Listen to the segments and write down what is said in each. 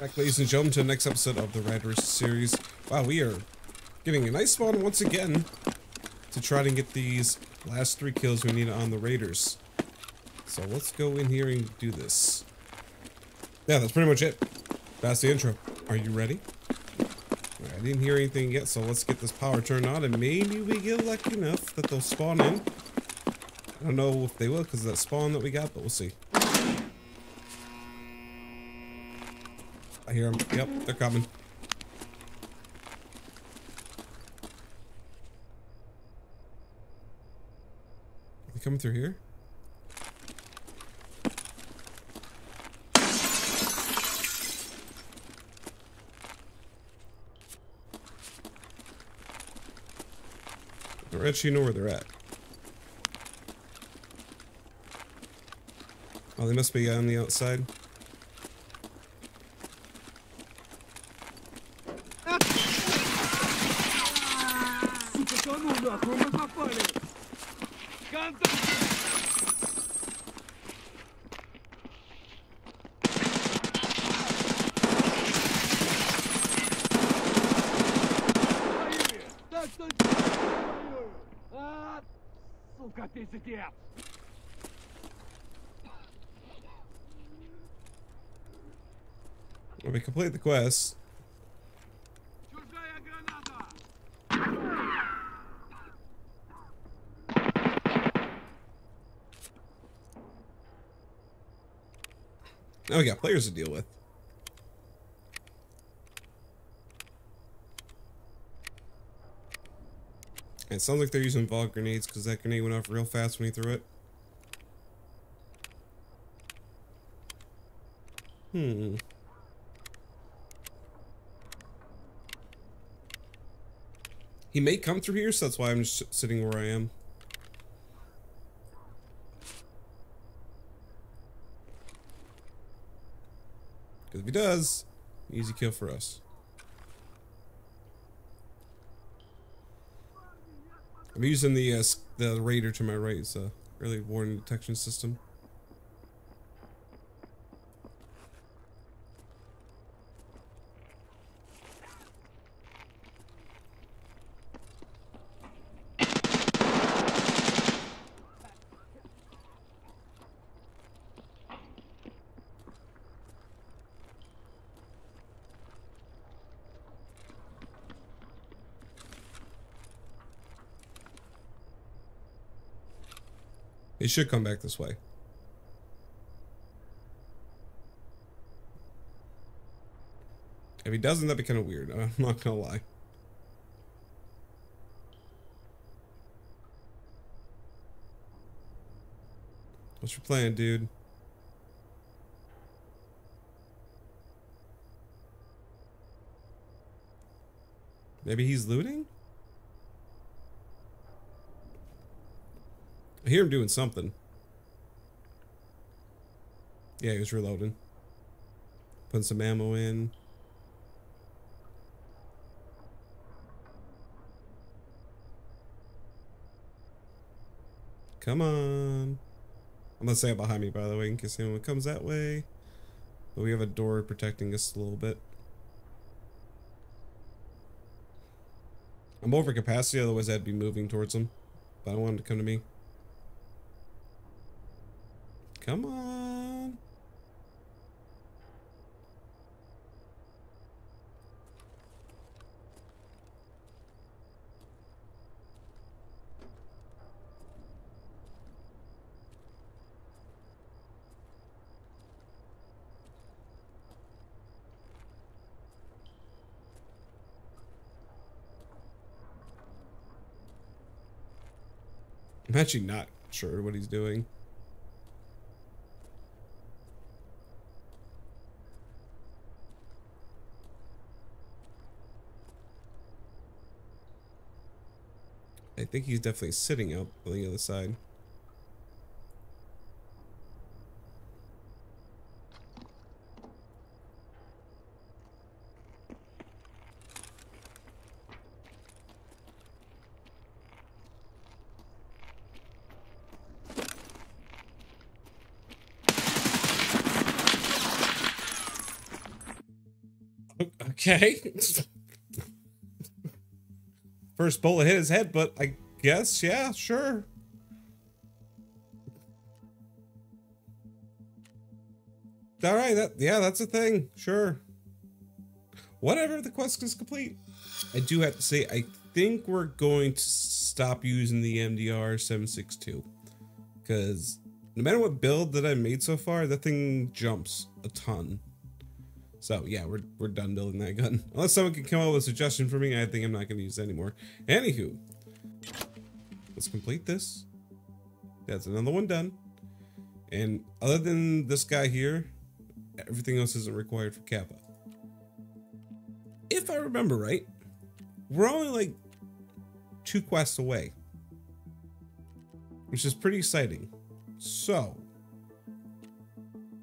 back, ladies and gentlemen, to the next episode of the Raiders series. Wow, we are getting a nice spawn once again to try to get these last 3 kills we need on the Raiders. So let's go in here and do this. Yeah, that's pretty much it. That's the intro. Are you ready? Right, I didn't hear anything yet, so let's get this power turned on, and maybe we get lucky enough that they'll spawn in. I don't know if they will because of that spawn that we got, but we'll see. I hear them. Yep, they're coming. Are they coming through here? Don't actually know where they're at. Oh, they must be on the outside. Well, we complete the quest. Now we got players to deal with. It sounds like they're using vol grenades because that grenade went off real fast when he threw it. Hmm. He may come through here, so that's why I'm just sitting where I am. Because if he does, easy kill for us. I'm using the radar to my right. It's a early warning detection system. It should come back this way. If he doesn't, that'd be kind of weird. I'm not gonna lie. What's your plan, dude? Maybe he's looting? I hear him doing something. Yeah, he was reloading. Putting some ammo in. Come on. I'm gonna stay behind me, by the way, in case anyone comes that way. But we have a door protecting us a little bit. I'm over capacity, otherwise I'd be moving towards him. But I don't want him to come to me. Come on. I'm actually not sure what he's doing. I think he's definitely sitting out on the other side. Okay. First bullet hit his head, but I guess, yeah, sure. All right, that, yeah, that's a thing. Sure. Whatever, the quest is complete. I do have to say, I think we're going to stop using the MDR 762. Because no matter what build that I made so far, that thing jumps a ton. So yeah, we're done building that gun. Unless someone can come up with a suggestion for me, I think I'm not going to use it anymore. Anywho, let's complete this. That's another one done. And other than this guy here, everything else isn't required for Kappa. If I remember right, we're only like 2 quests away, which is pretty exciting. So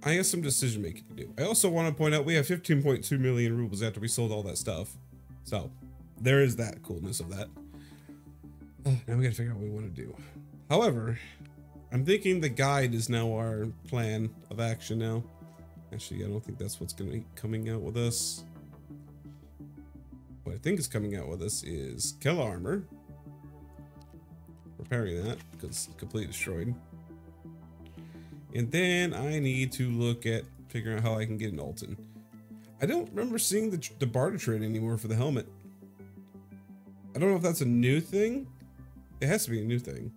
I have some decision making to do. I also want to point out we have 15.2 million rubles after we sold all that stuff. So there is that coolness of that. Now we gotta figure out what we want to do. However, I'm thinking the guide is now our plan of action now. Actually, I don't think that's what's gonna be coming out with us. What I think is coming out with us is Kela Armor. Repairing that because it's completely destroyed. And then I need to look at figuring out how I can get an Alton. I don't remember seeing the barter trade anymore for the helmet. I don't know if that's a new thing. It has to be a new thing.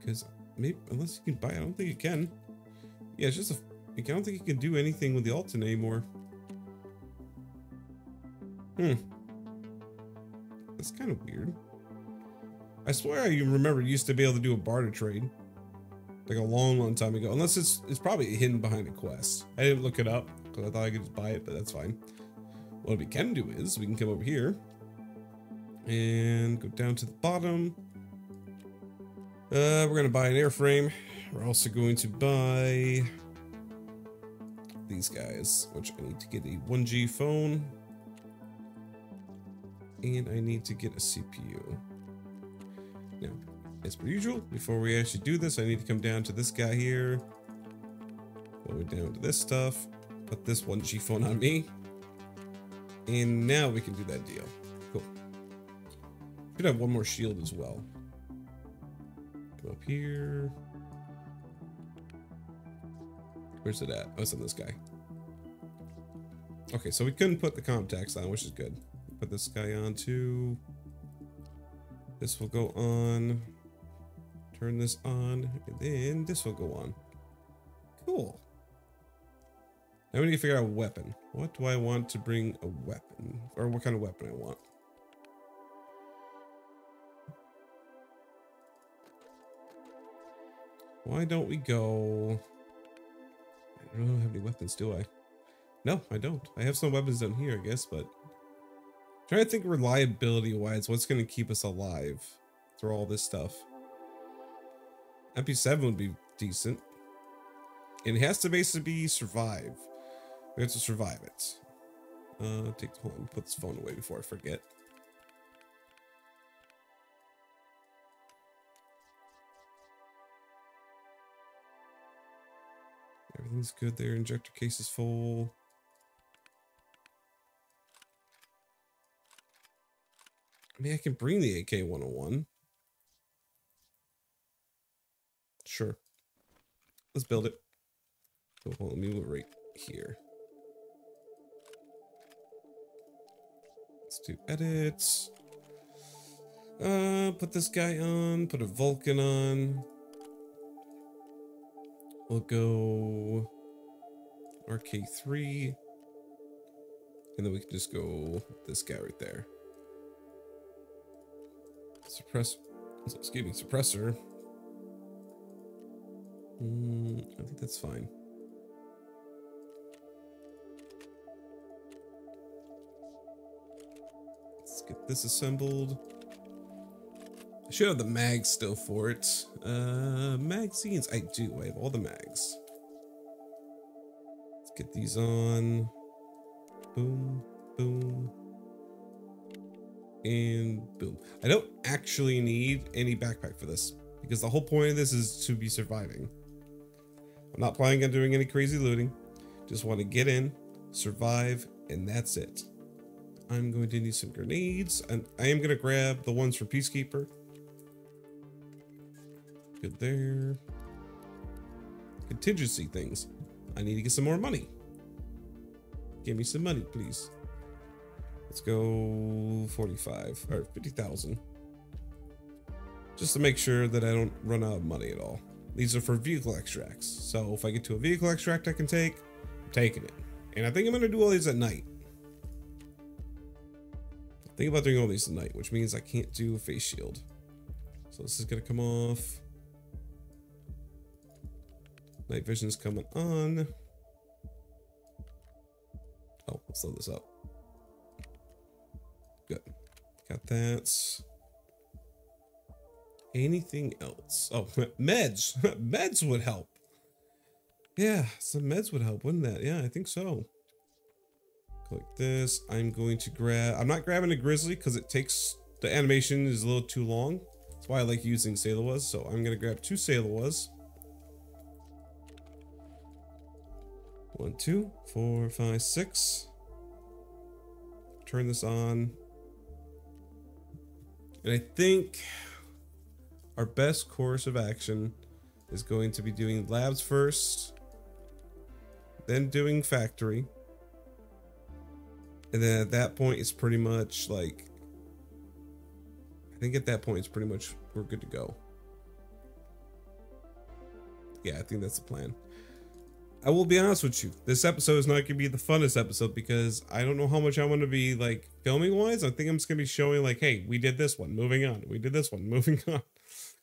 Because maybe, unless you can buy it, I don't think you can. Yeah, it's just a, I don't think you can do anything with the Alton anymore. Hmm. That's kind of weird. I swear I remember you used to be able to do a barter trade. Like a long, long time ago. Unless it's probably hidden behind a quest. I didn't look it up because I thought I could just buy it, but that's fine. What we can do is we can come over here and go down to the bottom. We're going to buy an airframe. We're also going to buy these guys, which I need to get a 1G phone. And I need to get a CPU. Now, as per usual, before we actually do this, I need to come down to this guy here. Go down to this stuff. Put this 1G phone on me. And now we can do that deal. Cool. Could have one more shield as well. Come up here. Where's it at? Oh, it's on this guy. Okay, so we couldn't put the contacts on, which is good. Put this guy on too. This will go on. Turn this on, and then this will go on. Cool. Now we need to figure out a weapon. What do I want to bring a weapon? Or what kind of weapon I want? Why don't we go? I don't have any weapons, do I? No, I don't. I have some weapons down here, I guess, but I'm trying to think reliability-wise, what's going to keep us alive through all this stuff? MP7 would be decent. And it has to basically be survive. We have to survive it. Hold on, put this phone away before I forget. Everything's good there. Injector case is full. I mean, I can bring the AK-101. Sure. Let's build it. So hold on, let me move it right here. Let's do edits. Put this guy on. Put a Vulcan on. We'll go RK3. And then we can just go this guy right there. Suppressor. Excuse me, suppressor. I think that's fine. Let's get this assembled. I should have the mags still for it. Magazines. I do. I have all the mags. Let's get these on. Boom, boom, and boom. I don't actually need any backpack for this because the whole point of this is to be surviving. I'm not planning on doing any crazy looting. Just want to get in, survive, and that's it. I'm going to need some grenades, and I am going to grab the ones from Peacekeeper. Good there. Contingency things. I need to get some more money. Give me some money, please. Let's go 45 or 50,000. Just to make sure that I don't run out of money at all. These are for vehicle extracts. So if I get to a vehicle extract I can take, I'm taking it. And I think I'm going to do all these at night. I think about doing all these at night, which means I can't do a face shield. So this is going to come off. Night vision's coming on. Oh, let's load this up. Good. Got that. Anything else? Oh, meds. Meds would help. Yeah, some meds would help, wouldn't that? Yeah, I think so. Click this. I'm going to grab... I'm not grabbing a grizzly because it takes... The animation is a little too long. That's why I like using Sailor. So I'm going to grab 2 Sailor. 1, 2, 4, 5, 6. Turn this on. And I think... Our best course of action is going to be doing labs first, then doing factory, and then at that point it's pretty much like, I think at that point it's pretty much we're good to go. Yeah, I think that's the plan. I will be honest with you, this episode is not going to be the funnest episode because I don't know how much I want to be like filming wise. I think I'm just going to be showing like, hey, we did this one, moving on. We did this one, moving on.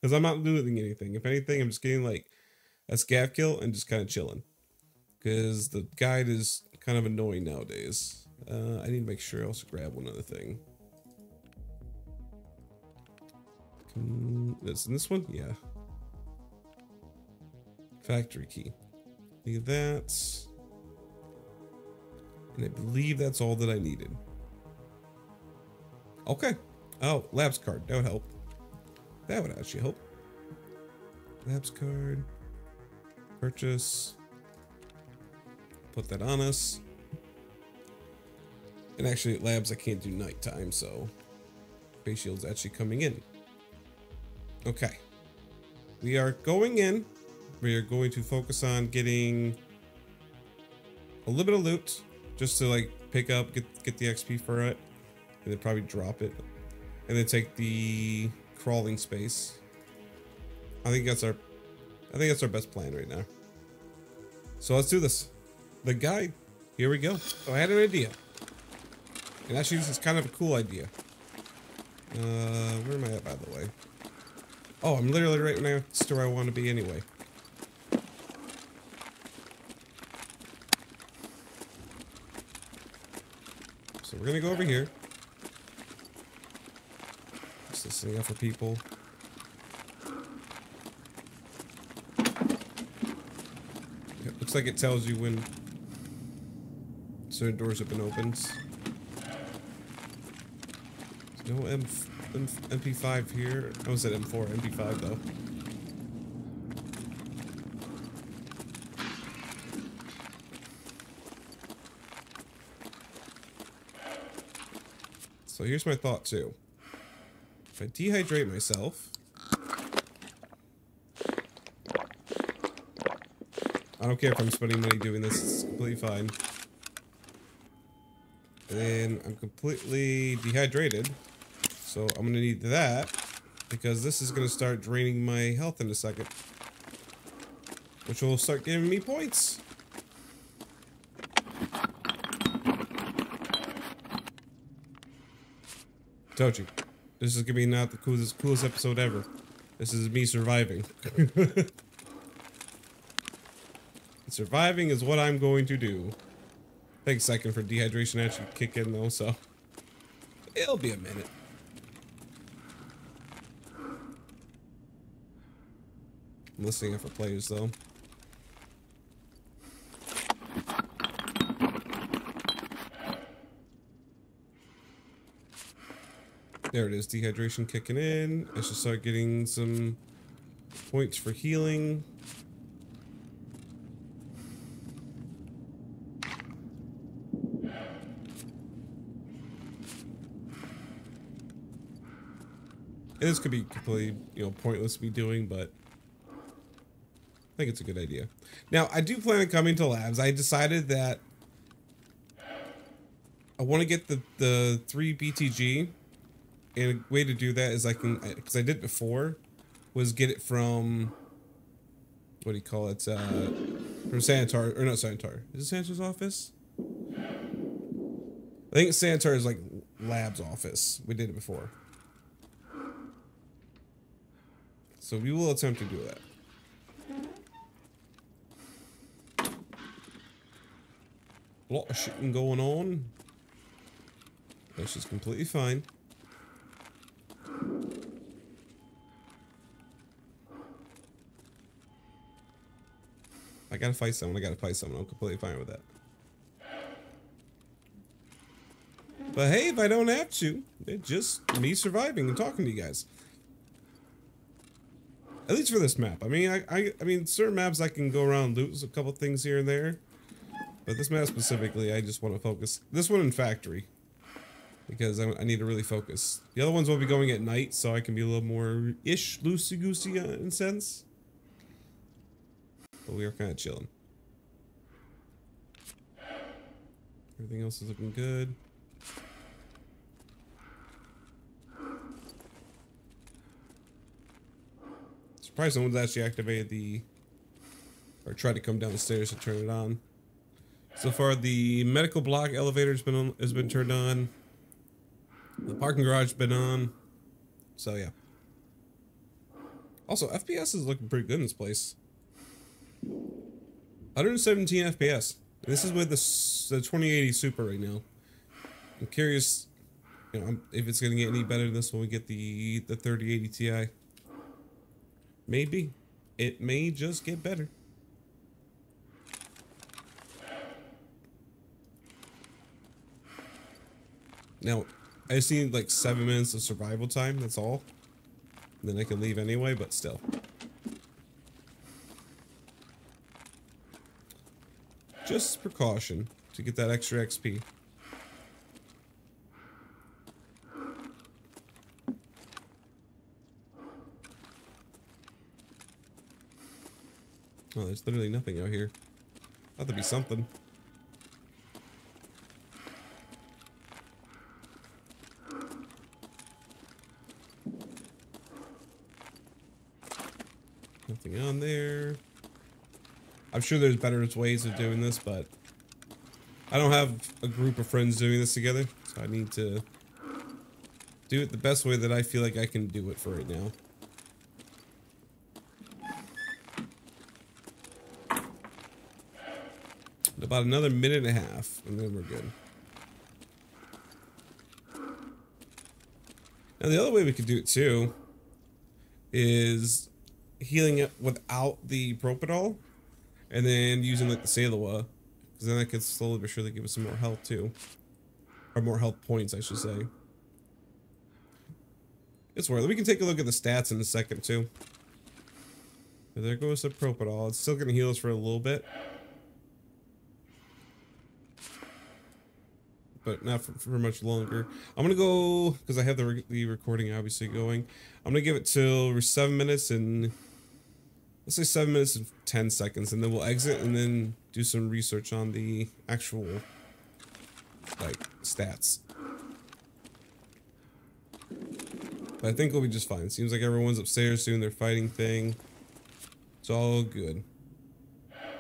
Because I'm not looting anything. If anything, I'm just getting like a scav kill and just kind of chilling. Because the guide is kind of annoying nowadays. I need to make sure I also grab one other thing. That's in this one? Yeah. Factory key. Need that. And I believe that's all that I needed. Okay. Oh, labs card. That would help. That would actually help. Labs card. Purchase. Put that on us. And actually at labs I can't do nighttime, so face shield's actually coming in. Okay. We are going in. We are going to focus on getting a little bit of loot just to like pick up, get the XP for it, and then probably drop it. And then take the crawling space. I think that's our best plan right now. So let's do this. The guide. Here we go. So I had an idea. And actually this is kind of a cool idea. Where am I at, by the way? Oh, I'm literally right next to where I want to be anyway. So we're gonna go over here. Just this thing up for people. It looks like it tells you when certain doors have been opened. There's no MP5 here. I was at M4, MP5 though. So here's my thought too. If I dehydrate myself, I don't care if I'm spending money doing this, it's completely fine. And then I'm completely dehydrated. So I'm gonna need that because this is gonna start draining my health in a second, which will start giving me points. Told you, this is gonna be not the coolest episode ever. This is me surviving. Surviving is what I'm going to do. Take a second for dehydration actually kick in though, so it'll be a minute. I'm listening out for players though. There it is, dehydration kicking in. I should start getting some points for healing. And this could be completely, you know, pointless to be doing, but I think it's a good idea. Now, I do plan on coming to Labs. I decided that I want to get the 3 BTG, and a way to do that is I can, because I did before, was get it from, what do you call it, from Sanitar, or not Sanitar, is it Sanitar's office? I think Sanitar is like Lab's office. We did it before. So we will attempt to do that. A lot of shooting going on. Which is completely fine. I gotta fight someone, I'm completely fine with that. But hey, if I don't have to, it's just me surviving and talking to you guys. At least for this map. I mean, I mean, certain maps I can go around and loot a couple things here and there. But this map specifically, I just want to focus. This one in Factory. Because I need to really focus. The other ones will be going at night, so I can be a little more-ish loosey-goosey in sense. But we are kind of chilling. Everything else is looking good. Surprised someone's actually activated the, or tried to come down the stairs to turn it on. So far, the medical block elevator has been on, has been turned on. The parking garage has been on. So yeah. Also, FPS is looking pretty good in this place. 117 FPS. This is with the 2080 Super right now. I'm curious, you know, if it's going to get any better than this when we get the 3080 Ti. Maybe. It may just get better. Now, I just need like 7 minutes of survival time, that's all. And then I can leave anyway, but still. Just precaution to get that extra XP. Oh, there's literally nothing out here. Ought to be something. Nothing on there. I'm sure there's better ways of doing this, but I don't have a group of friends doing this together, so I need to do it the best way that I feel like I can do it for right now. About another minute and a half, and then we're good. Now the other way we could do it too is healing it without the propanol, and then using like the Sailor, because then that could slowly but surely give us some more health too, or more health points, I should say. It's worth it. We can take a look at the stats in a second too. But there goes the propanol. It's still gonna heal us for a little bit. But not for much longer. I'm gonna go, because I have the recording obviously going. I'm gonna give it till 7 minutes and, let's say 7 minutes and 10 seconds, and then we'll exit and then do some research on the actual, like, stats. But I think we'll be just fine. It seems like everyone's upstairs doing their fighting thing. It's all good. I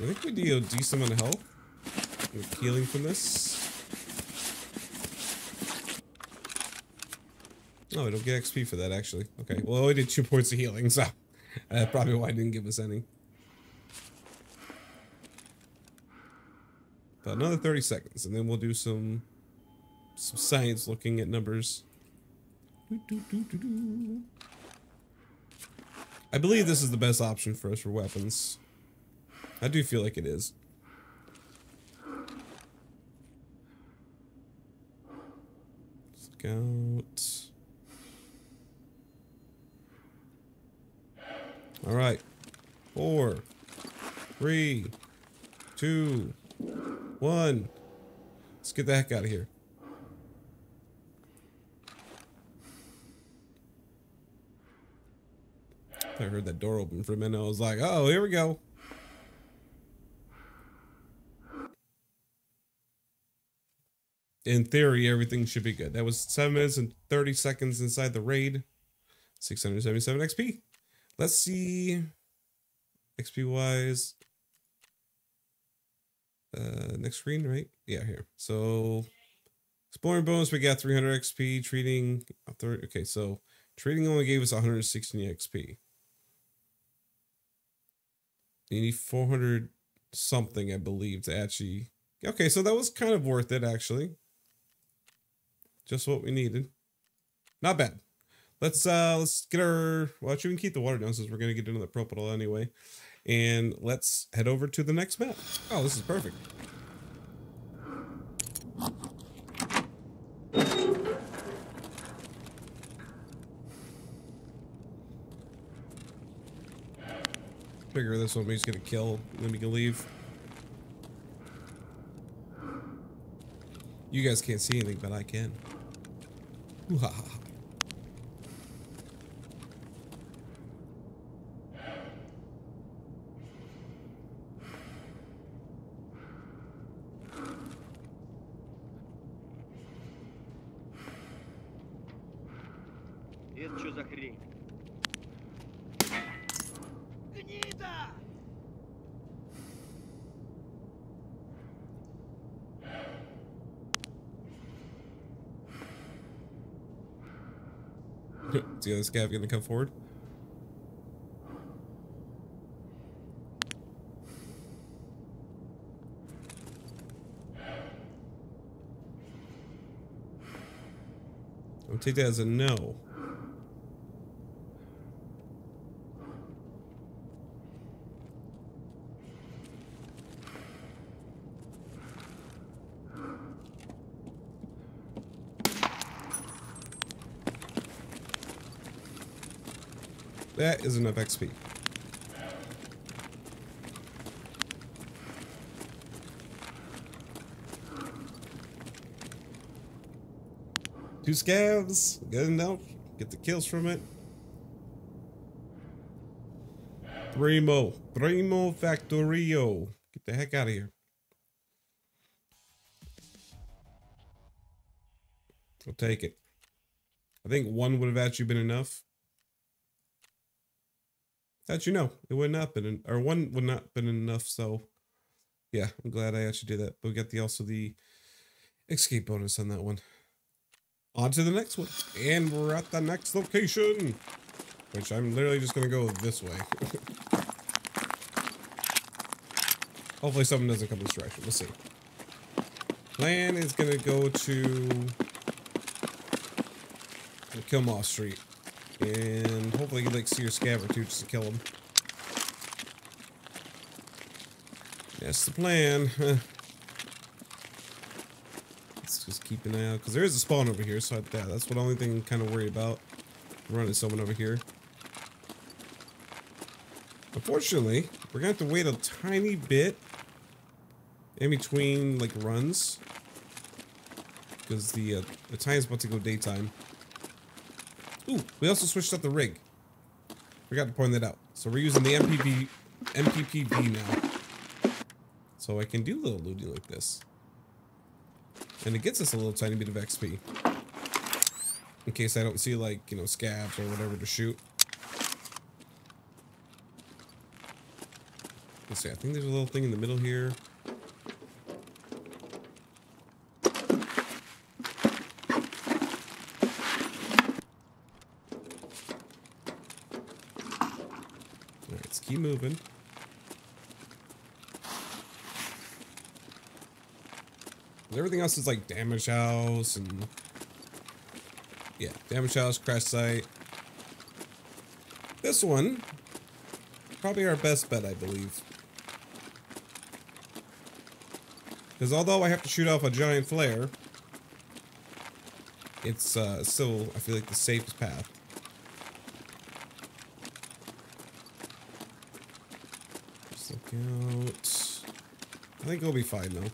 think we deal a decent amount of health. We're healing from this. Oh, we don't get XP for that, actually. Okay, well, I only did 2 points of healing, so that's probably why I didn't give us any. But another 30 seconds, and then we'll do some science looking at numbers. I believe this is the best option for us for weapons. I do feel like it is. Out. All right, 4, 3, 2, 1. Let's get the heck out of here. I heard that door open for a minute. I was like, oh, here we go. In theory, everything should be good. That was 7 minutes and 30 seconds inside the raid. 677 XP. Let's see. XP wise. Next screen, right? Yeah, here. So exploring bonus, we got 300 XP. Treating, okay, so trading only gave us 116 XP. You need 400 something, I believe, to actually. Okay, so that was kind of worth it, actually. Just what we needed. Not bad. Let's get our, well, actually we can keep the water down since we're gonna get into the propanol anyway. And let's head over to the next map. Oh, this is perfect. Figure this one, we just get a kill, and then we can leave. You guys can't see anything, but I can. Ooh-ha-ha. The other scav gonna come forward. I'll take that as a no. That is enough XP. Two scavs, good enough. Get the kills from it. Primo Factorio. Get the heck out of here. I'll take it. I think one would have actually been enough. That, you know, it would not been an, or one would not been enough. So yeah, I'm glad I actually did that. But we got the also the escape bonus on that one. On to the next one, and we're at the next location, which I'm literally just gonna go this way. Hopefully something doesn't come distraction. We'll see. Plan is gonna go to Kilmoth Street. And hopefully you can, like, see your scav or two just to kill him. That's the plan. Let's just keep an eye out, because there is a spawn over here, so that's the only thing I'm kind of worried about. Running someone over here. Unfortunately, we're going to have to wait a tiny bit in between, like, runs. Because the time's about to go daytime. Ooh, we also switched up the rig. Forgot to point that out. So we're using the MPPB now. So I can do a little looting like this. And it gets us a little tiny bit of XP. In case I don't see, like, you know, scabs or whatever to shoot. Let's see, I think there's a little thing in the middle here. Moving. Everything else is like damage house and yeah, damage house, crash site. This one probably our best bet, I believe, because although I have to shoot off a giant flare, it's still I feel like the safest path. Out. I think it'll be fine though.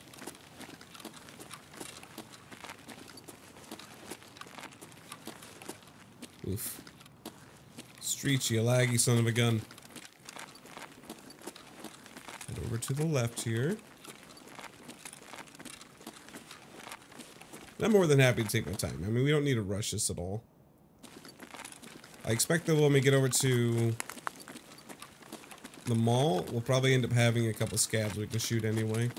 Oof. streets, you laggy son of a gun. Head over to the left here. I'm more than happy to take my time. I mean, we don't need to rush this at all. I expect that when we get over to the mall, we'll probably end up having a couple scabs we can shoot anyway.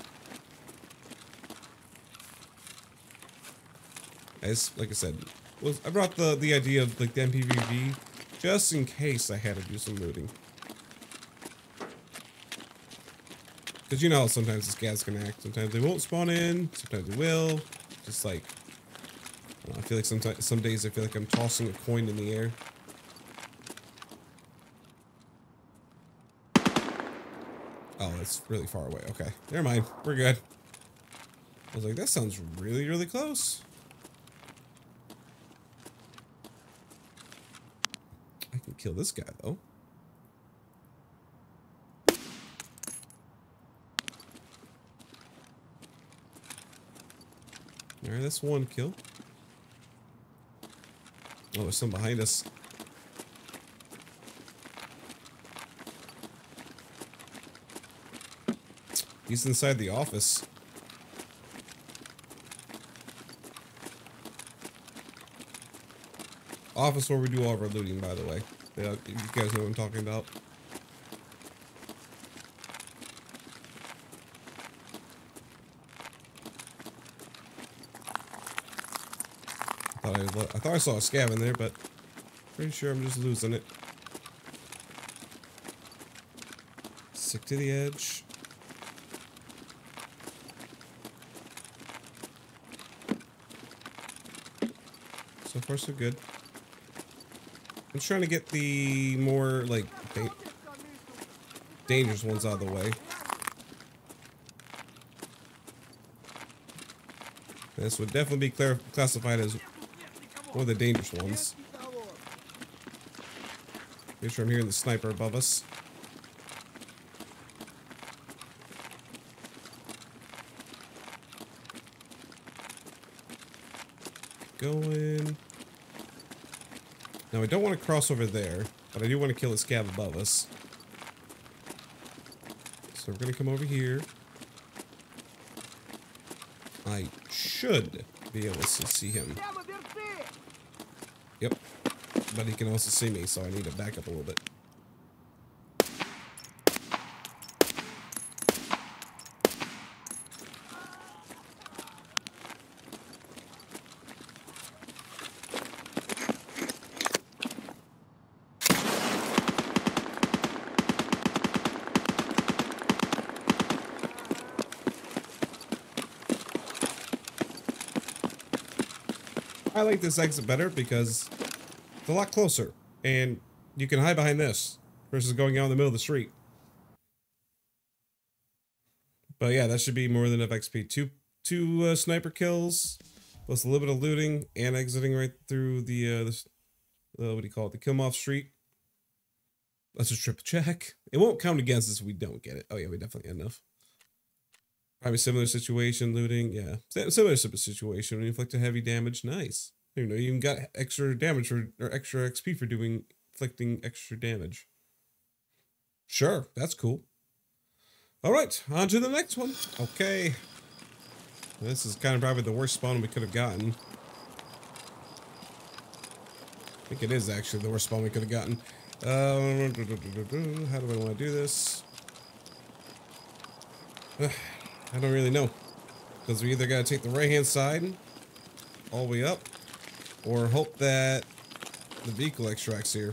As like I said, I brought the idea of like the MPVV just in case I had to do some looting. Because you know how sometimes the scabs can act. Sometimes they won't spawn in. Sometimes they will. Just like, I don't know, I feel like sometimes, some days I feel like I'm tossing a coin in the air. Oh, it's really far away. Okay, never mind. We're good. I was like, that sounds really, really close. I can kill this guy though. Alright, that's one kill. Oh, there's some behind us. He's inside the office. Office where we do all of our looting, by the way. Yeah, you guys know what I'm talking about. I thought I saw a scav in there, but pretty sure I'm just losing it. Stick to the edge. So far, so good. I'm trying to get the more, like, dangerous ones out of the way. This would definitely be classified as one of the dangerous ones. Make sure I'm hearing the sniper above us. Going. Now I don't want to cross over there, but I do want to kill the scab above us. So we're going to come over here. I should be able to see him. Yep, but he can also see me, so I need to back up a little bit. I like this exit better because it's a lot closer and you can hide behind this versus going out in the middle of the street. But yeah, that should be more than enough XP. Two sniper kills, plus a little bit of looting and exiting right through the what do you call it? The kill-off street. Let's just triple check. It won't count against us if we don't get it. Oh yeah, we definitely had enough. Probably similar situation, looting, yeah. Similar situation, inflicted heavy damage, nice. You know, you even got extra damage or extra XP for inflicting extra damage. Sure, that's cool. All right, on to the next one. Okay. This is kind of probably the worst spawn we could have gotten. I think it is actually the worst spawn we could have gotten. How do I want to do this? I don't really know, because we either got to take the right-hand side all the way up, or hope that the vehicle extracts here.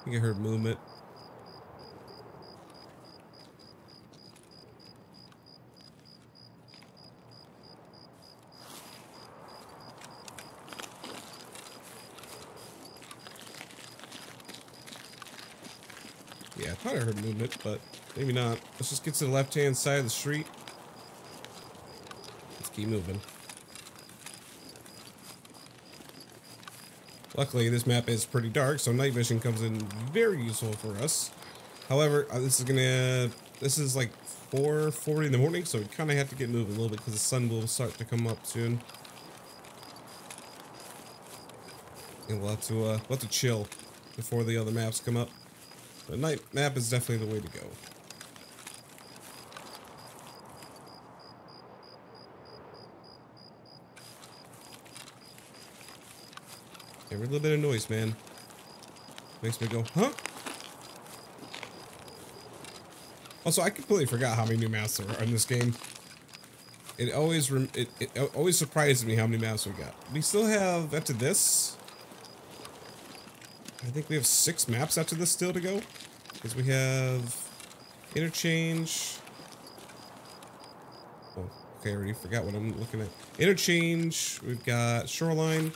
I think I heard movement. I heard movement, but maybe not. Let's just get to the left-hand side of the street. Let's keep moving. Luckily, this map is pretty dark, so night vision comes in very useful for us. However, this is going to This is like 4:40 in the morning, so we kind of have to get moving a little bit because the sun will start to come up soon. And we'll have to chill before the other maps come up. The night map is definitely the way to go. Every little bit of noise, man, makes me go, huh? Also, I completely forgot how many new maps there are in this game. It always surprises me how many maps we got. We still have, after this, I think we have 6 maps after this still to go, because we have Interchange. Oh, okay, I already forgot what I'm looking at. Interchange. We've got Shoreline.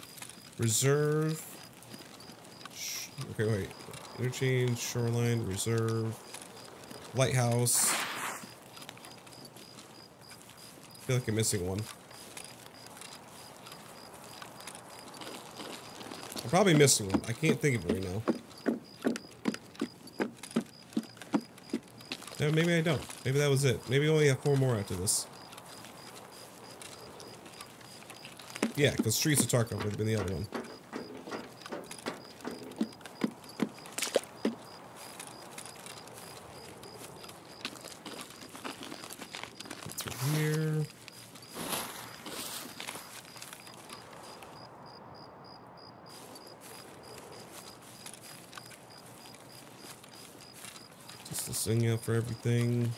Reserve. Okay, wait. Interchange, Shoreline, Reserve, Lighthouse. I feel like I'm missing one. I'm probably missing one. I can't think of it right now. No, maybe I don't. Maybe that was it. Maybe we only have 4 more after this. Yeah, because Streets of Tarkov would have been the other one. That's right here. Just this thing out for everything.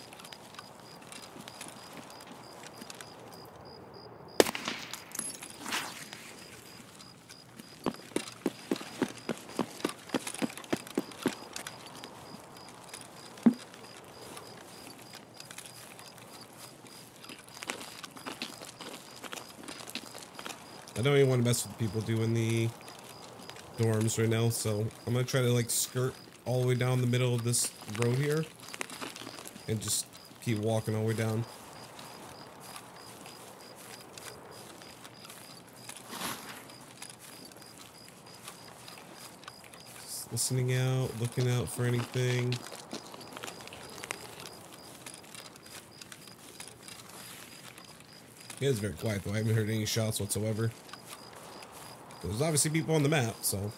I don't even want to mess with people doing the dorms right now, so I'm gonna try to like skirt all the way down the middle of this road here and just keep walking all the way down. Just listening out, looking out for anything. It is very quiet though, I haven't heard any shots whatsoever. There's obviously people on the map, so.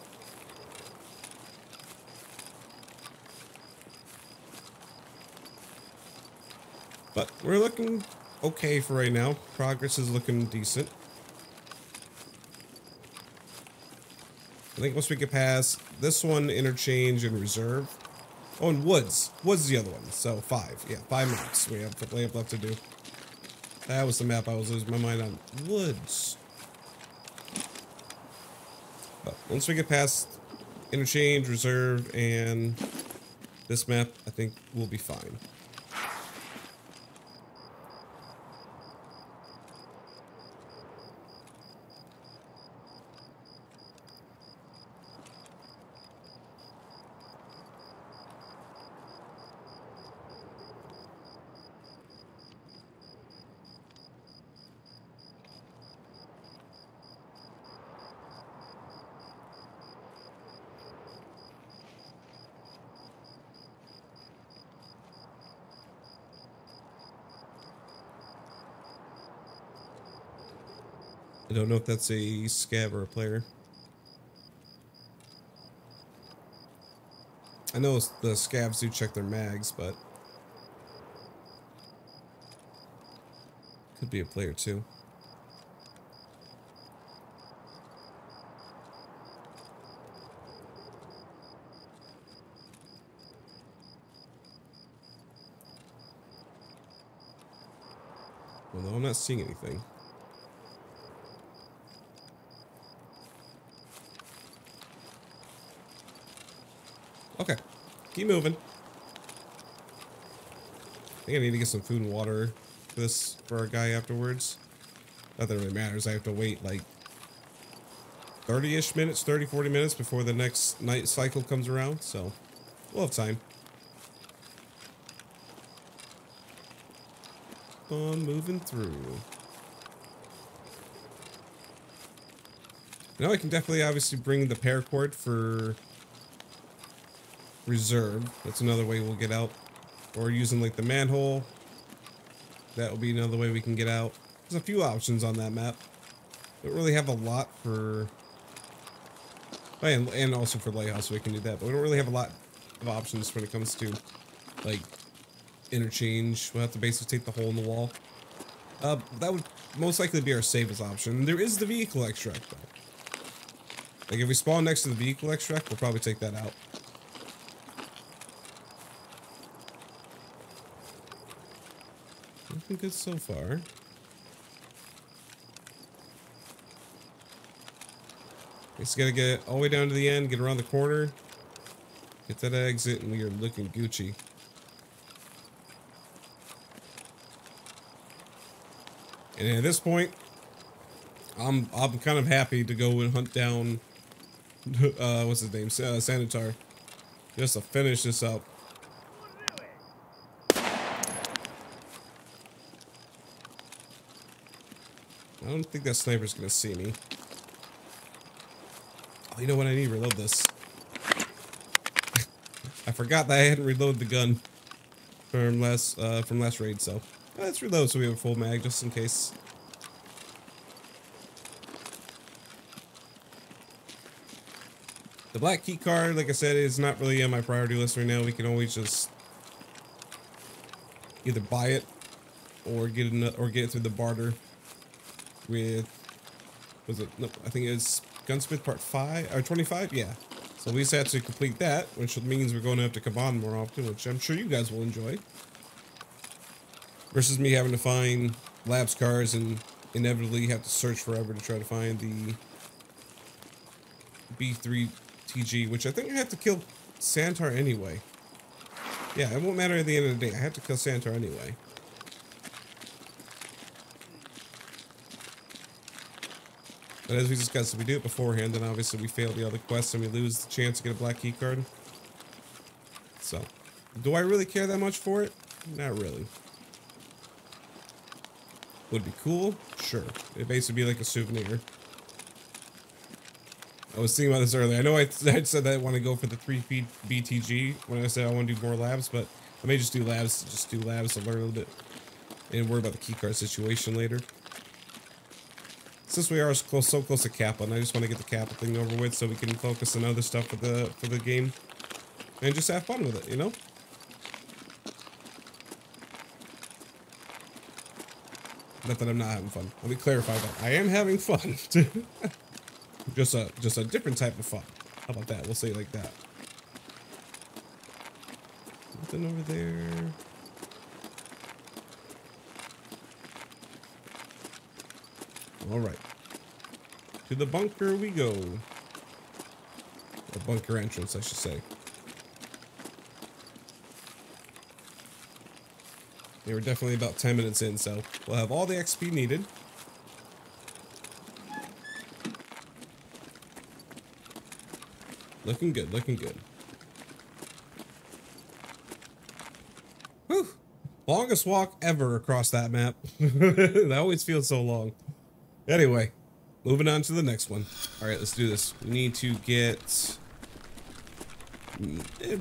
But we're looking okay for right now. Progress is looking decent. I think once we get past this one, Interchange and Reserve. Oh, and Woods. Woods is the other one. So 5. Yeah, 5 maps we have left to do. That was the map I was losing my mind on. Woods. But once we get past Interchange, Reserve, and this map, I think we'll be fine. I don't know if that's a scav or a player. I know the scavs do check their mags, but could be a player too. Well, no, I'm not seeing anything. Okay, keep moving. I think I need to get some food and water for this, for our guy afterwards. Not that it really matters, I have to wait like 30-ish minutes, 30, 40 minutes before the next night cycle comes around, so we'll have time. Keep on moving through. Now I can definitely obviously bring the paracord for Reserve. That's another way we'll get out. or using like the manhole. That will be another way we can get out. There's a few options on that map. Don't really have a lot for, and also for Lighthouse we can do that, but we don't really have a lot of options when it comes to like interchange. We'll have to basically take the hole in the wall. That would most likely be our safest option. There is the vehicle extract though. Like if we spawn next to the vehicle extract, we'll probably take that out. Looking good so far. Just gotta get all the way down to the end, get around the corner, get that exit, and we are looking Gucci. And at this point, I'm kind of happy to go and hunt down, what's his name, Sanitar, just to finish this up. I don't think that sniper's gonna see me. Oh, you know what? I need to reload this. I forgot that I hadn't reloaded the gun from last raid, so let's reload so we have a full mag just in case. The black key card, like I said, is not really on my priority list right now. We can always just either buy it or get it through the barter with, was it? No, I think it's Gunsmith Part 5 or 25, yeah. So we just had to complete that, which means we're going to have to come on more often, which I'm sure you guys will enjoy. Versus me having to find Labs cars and inevitably have to search forever to try to find the B3TG, which I think I have to kill Sanitar anyway. Yeah, it won't matter at the end of the day. I have to kill Sanitar anyway. But as we discussed, if we do it beforehand, then obviously we fail the other quests and we lose the chance to get a black key card. So, do I really care that much for it? Not really. Would it be cool? Sure. It'd basically be like a souvenir. I was thinking about this earlier. I know I said that I want to go for the 3 feet BTG when I said I want to do more labs, but I may just do labs. Just do labs to learn a little bit and worry about the key card situation later. Since we are so close to Kappa, and I just want to get the Kappa thing over with so we can focus on other stuff for the game and just have fun with it, you know? Not that I'm not having fun. Let me clarify that. I am having fun. just a different type of fun. How about that? We'll say it like that. Nothing over there. All right, to the bunker we go. Or bunker entrance, I should say. Yeah, we're definitely about 10 minutes in, so we'll have all the XP needed. Looking good, looking good. Whew, longest walk ever across that map. That always feels so long. Anyway, moving on to the next one. All right, let's do this. We need to get,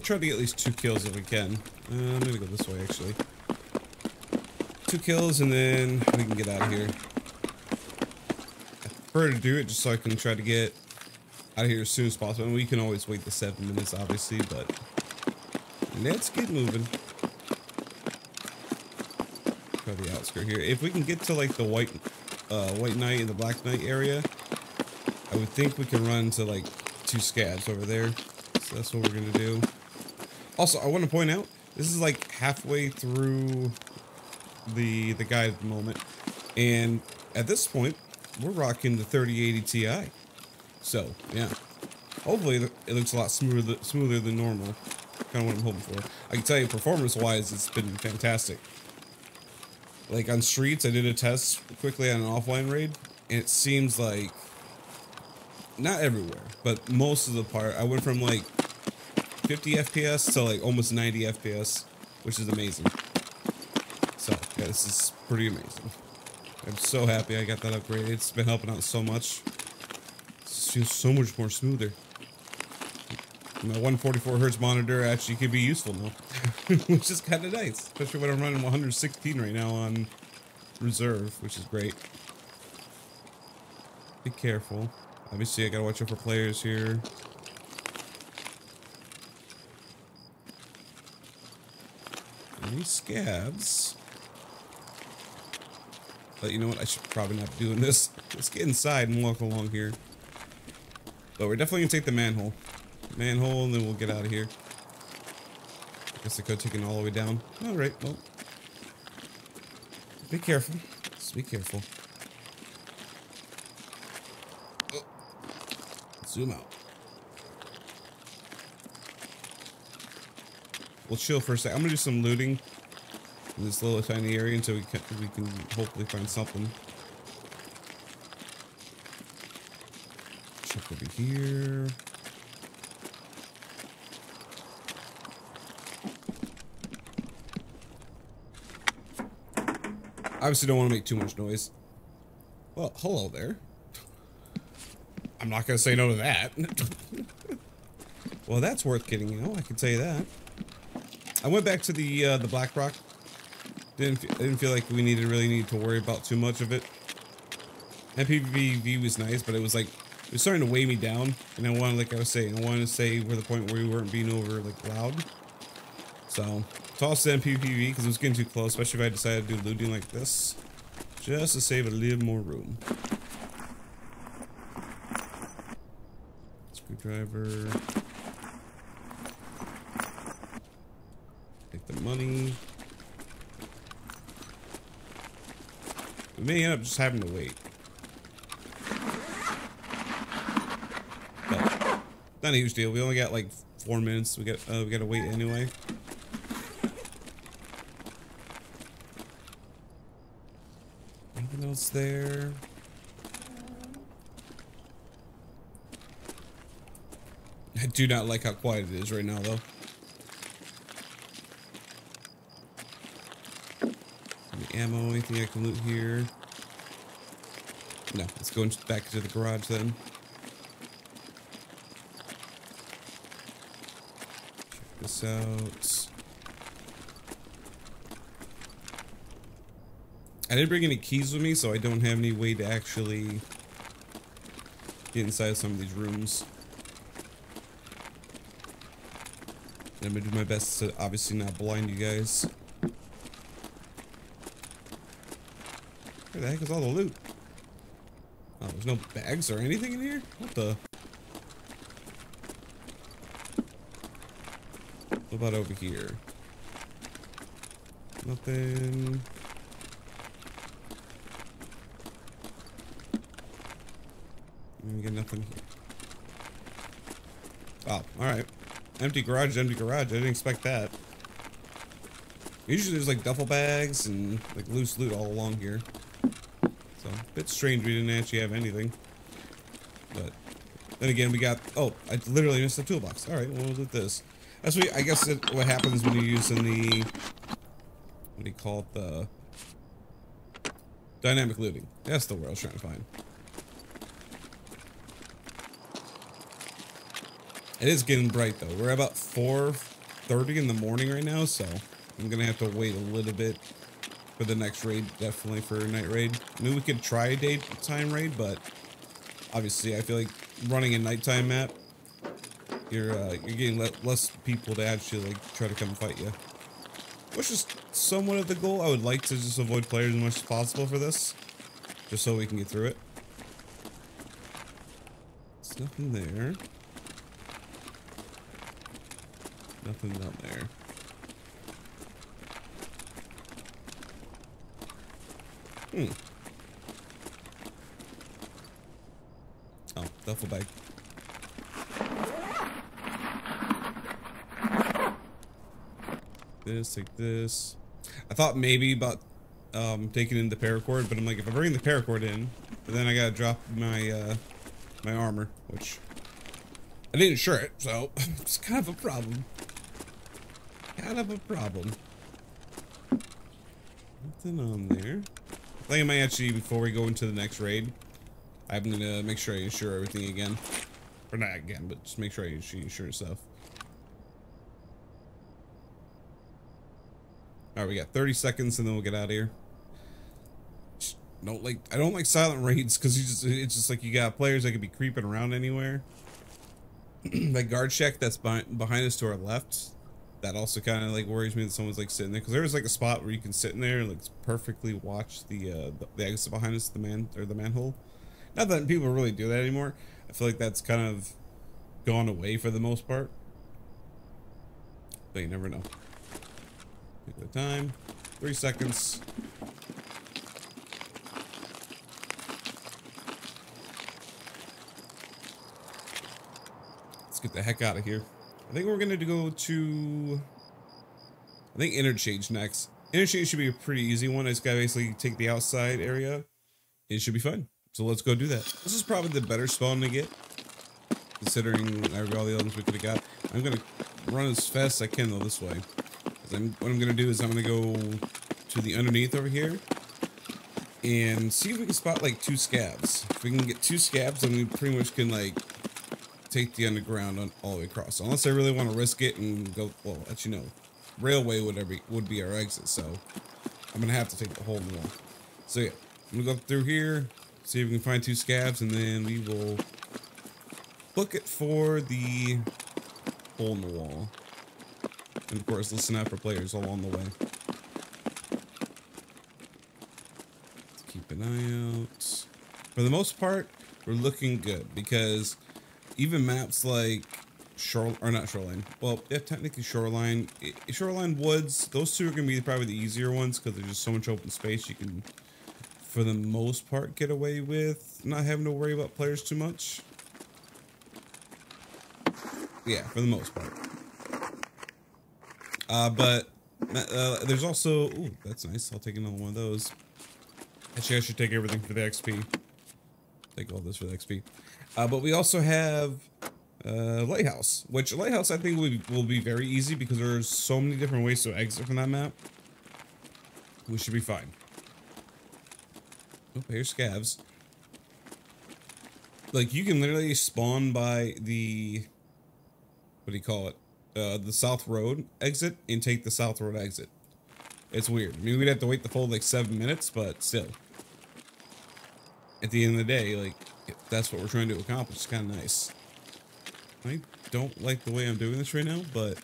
try to get at least 2 kills if we can. I'm gonna go this way actually. 2 kills and then we can get out of here. I prefer to do it just so I can try to get out of here as soon as possible. And we can always wait the 7 minutes obviously, but let's get moving. Try the outskirt here. If we can get to like the white knight and the black knight area, I would think we can run to like 2 scabs over there, so that's what we're gonna do. Also, I want to point out this is like halfway through the guide at the moment, and at this point we're rocking the 3080 Ti. So yeah, hopefully it looks a lot smoother than normal. Kind of what I'm hoping for. I can tell you, performance wise, it's been fantastic. Like on streets, I did a test quickly on an offline raid, and it seems like, not everywhere, but most of the part, I went from like 50 FPS to like almost 90 FPS, which is amazing. So yeah, this is pretty amazing. I'm so happy I got that upgrade. It's been helping out so much. It feels so much more smoother. My 144 hertz monitor actually could be useful now, which is kind of nice, especially when I'm running 116 right now on Reserve, which is great. Be careful. Obviously, I gotta watch out for players here. Any scabs? But you know what? I should probably not be doing this. Let's get inside and walk along here. But we're definitely gonna take the manhole. Manhole, and then we'll get out of here. I guess I could take it all the way down. Alright, well. Be careful. Just be careful. Oh. Zoom out. We'll chill for a sec. I'm gonna do some looting in this little tiny area until we can hopefully find something. Check over here. Obviously don't want to make too much noise. Well, hello there. I'm not gonna say no to that. Well, that's worth getting, you know, I can tell you that. I went back to the Black Rock. Didn't feel like we really need to worry about too much of it. That PvP was nice, but it was like it was starting to weigh me down, and I wanted, like I was saying, I wanted to say we're the point where we weren't being over like loud. So toss the MPPV because it was getting too close, especially if I decided to do looting like this, just to save a little more room. Screwdriver. Take the money. We may end up just having to wait. But not a huge deal. We only got like 4 minutes. We gotta wait anyway. There. I do not like how quiet it is right now, though. Any ammo, anything I can loot here? No, let's go back into the garage then. Check this out. I didn't bring any keys with me, so I don't have any way to actually get inside some of these rooms. I'm gonna do my best to obviously not blind you guys. Where the heck is all the loot? Oh, there's no bags or anything in here? What the? What about over here? Nothing. Get nothing here. Oh, alright. Empty garage, empty garage. I didn't expect that. Usually there's like duffel bags and like loose loot all along here. So, a bit strange we didn't actually have anything. But then again, we got. Oh, I literally missed the toolbox. Alright, well, we'll do this. That's what, I guess it, what happens when you're using the. What do you call it? The. Dynamic looting. That's the word I was trying to find. It is getting bright though. We're about 4:30 in the morning right now, so I'm gonna have to wait a little bit for the next raid, definitely for a night raid. I mean, we could try a daytime raid, but obviously I feel like running a nighttime map, you're getting less people to actually like try to come fight you, which is somewhat of the goal. I would like to just avoid players as much as possible for this, just so we can get through it. There's nothing there. Nothing down there. Hmm. Oh, duffel bag. This, take this. I thought maybe about taking in the paracord, but I'm like, if I bring the paracord in, then I gotta drop my my armor, which I didn't insure it, so it's kind of a problem. Kind of a problem. Nothing on there. I think I might actually, before we go into the next raid, I'm gonna make sure I insure everything again. Or not again, but just make sure I insure stuff. All right, we got 30 seconds and then we'll get out of here. I don't like silent raids because it's just like you got players that could be creeping around anywhere. That guard shack that's behind us to our left, that also kind of like worries me that someone's like sitting there, because there's like a spot where you can sit in there and like perfectly watch the exit behind us, the manhole. Not that people really do that anymore. I feel like that's kind of gone away for the most part, but you never know. Take the time. 3 seconds. Get the heck out of here. I think we're gonna go to, I think, Interchange next. Interchange should be a pretty easy one. I just gotta basically take the outside area. It should be fun. So let's go do that. This is probably the better spawn to get, considering all the items we could have got. I'm gonna run as fast as I can though this way. What I'm gonna do is I'm gonna go to the underneath over here and see if we can spot like 2 scavs. If we can get 2 scavs, then we pretty much can like take the underground all the way across, unless I really want to risk it and go. Well, let you know, railway would be our exit, so I'm gonna have to take the hole in the wall. So yeah, I'm gonna go through here, see if we can find 2 scavs, and then we will book it for the hole in the wall. And of course, listen out for players along the way. Let's keep an eye out. For the most part, we're looking good, because even maps like Shoreline, Woods, those two are gonna be probably the easier ones because there's just so much open space you can, for the most part, get away with not having to worry about players too much. Yeah, for the most part. But there's also, ooh, that's nice. I'll take another one of those. Actually, I should take everything for the XP. Take all this for the XP. But we also have Lighthouse, which Lighthouse I think will be very easy because there's so many different ways to exit from that map. We should be fine. Oh, here's scavs. Like, you can literally spawn by the, what do you call it? The South Road exit and take the South Road exit. It's weird. I mean, we'd have to wait the full like 7 minutes, but still. At the end of the day, like, that's what we're trying to accomplish. It's kind of nice. I don't like the way I'm doing this right now, but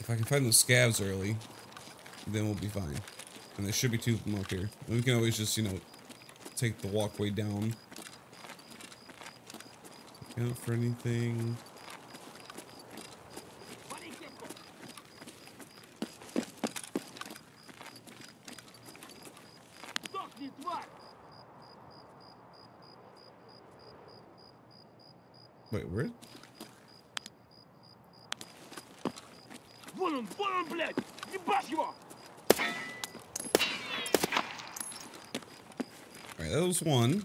if I can find those scavs early, then we'll be fine. And there should be 2 of them up here. And we can always just, you know, take the walkway down. Look out for anything. Wait, where? Alright, that was one.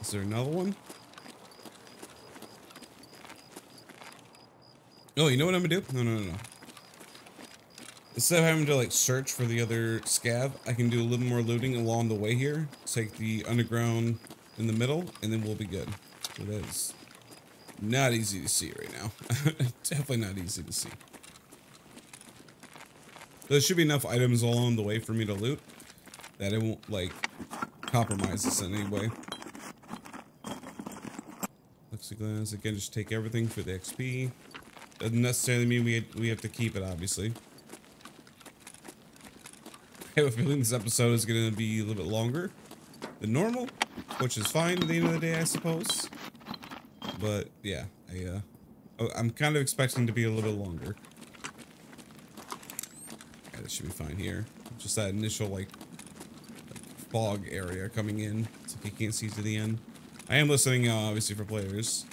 Is there another one? Oh, you know what I'm gonna do? No. Instead of having to like search for the other scav, I can do a little more looting along the way here. Take the underground in the middle, and then we'll be good. So that is not easy to see right now. Definitely not easy to see. There should be enough items along the way for me to loot that it won't like compromise us in any way. Plexiglass, again, just take everything for the XP. Doesn't necessarily mean we have to keep it, obviously. I have a feeling this episode is going to be a little bit longer than normal, which is fine at the end of the day, I suppose. But yeah, I'm kind of expecting to be a little bit longer. Yeah, this should be fine here. Just that initial like fog area coming in, so you can't see to the end. I am listening, obviously, for players.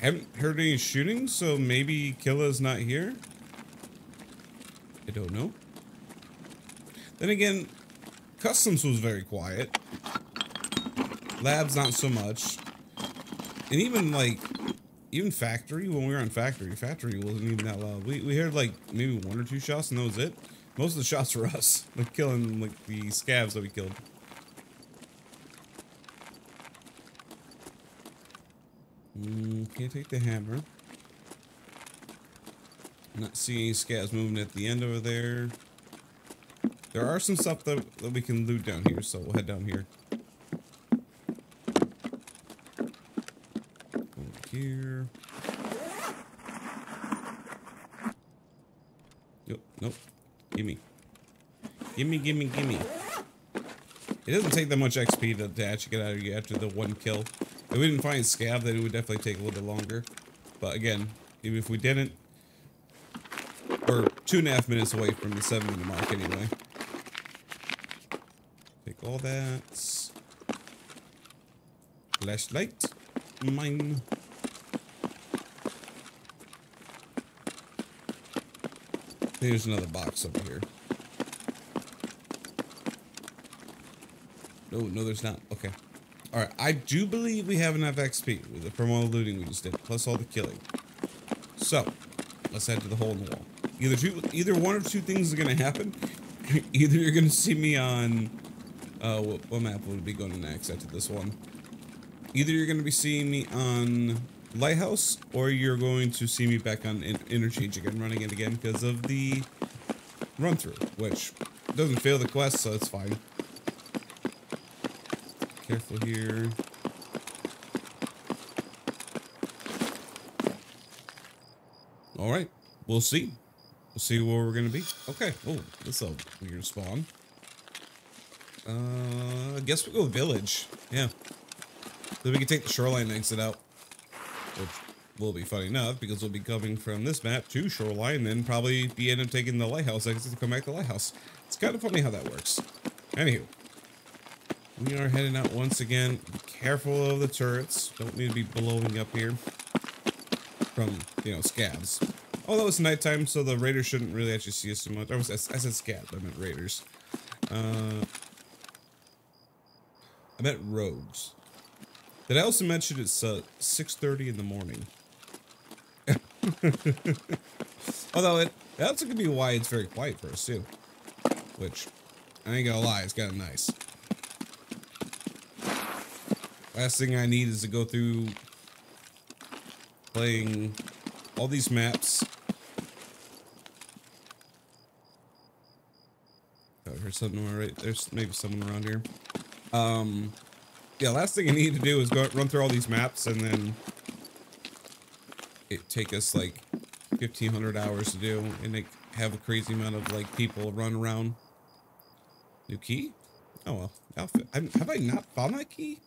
Haven't heard any shooting, so maybe Kela's not here. I don't know. Then again, Customs was very quiet. Labs, not so much. And even like, Factory, when we were on Factory, wasn't even that loud. We heard like maybe 1 or 2 shots and that was it. Most of the shots were us, like killing like the scavs that we killed. Can't take the hammer. Not seeing scavs moving at the end over there. There are some stuff that we can loot down here, so we'll head down here. Over here. Yep, nope. Gimme. Gimme, gimme, gimme. It doesn't take that much XP to actually get out of you after the one kill. If we didn't find Scav, then it would definitely take a little bit longer. But again, even if we didn't, we're 2.5 minutes away from the 7-minute mark anyway. Take all that. Flashlight. Mine. There's another box over here. Oh, no, there's not. Okay. Alright, I do believe we have enough XP with the promo looting we just did, plus all the killing. So, let's head to the hole in the wall. Either one or two things are going to happen. Either you're going to see me on... what map would be going next after this one? Either you're going to be seeing me on Lighthouse, or you're going to see me back on Interchange again, running it again because of the run-through, which doesn't fail the quest, so it's fine. Careful here. All right, we'll see. We'll see where we're gonna be. Okay. Oh, this is a weird spawn. I guess we'll go village. Yeah. Then we can take the Shoreline exit out, which will be fun enough because we'll be coming from this map to Shoreline, and then probably be end up taking the Lighthouse exit to come back to the Lighthouse. It's kind of funny how that works. Anywho. We are heading out once again. Be careful of the turrets. Don't need to be blowing up here from, you know, scavs. Although it's nighttime, so the raiders shouldn't really actually see us too much. I said scavs, I meant raiders. I meant rogues. Did I also mention it's 6:30 in the morning? Although that also could be why it's very quiet for us too. Which I ain't gonna lie, it's kind of nice. Last thing I need is to go through playing all these maps. I heard something right. There's maybe someone around here. Yeah, last thing I need to do is go run through all these maps, and then it take us like 1,500 hours to do, and they have a crazy amount of like people run around. New key? Oh well. Outfit. Have I not found that key?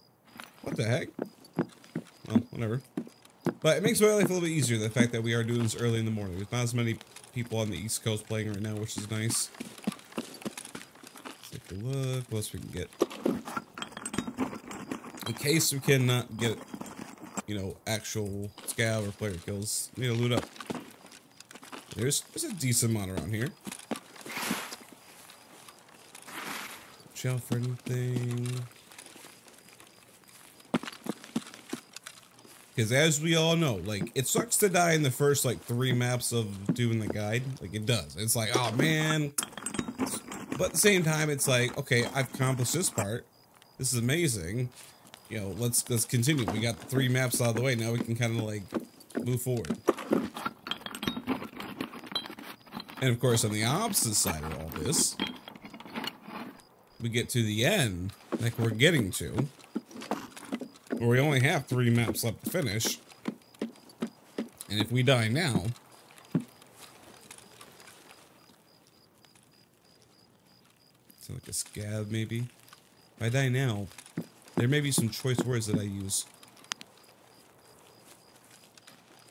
What the heck? Well, whatever. But it makes my life a little bit easier, the fact that we are doing this early in the morning. There's not as many people on the East Coast playing right now, which is nice. Let's take a look. What else we can get? In case we cannot get, you know, actual scav or player kills, we need to loot up. There's a decent amount around here. Watch out for anything. Because as we all know, like, it sucks to die in the first, like, 3 maps of doing the guide. Like, it does. It's like, oh, man. But at the same time, it's like, okay, I've accomplished this part. This is amazing. You know, let's continue. We got the 3 maps out of the way. Now we can kind of, like, move forward. And, of course, on the opposite side of all this, we get to the end, like we're getting to. Well, we only have 3 maps left to finish, and if we die now, so like a scav maybe. If I die now, there may be some choice words that I use.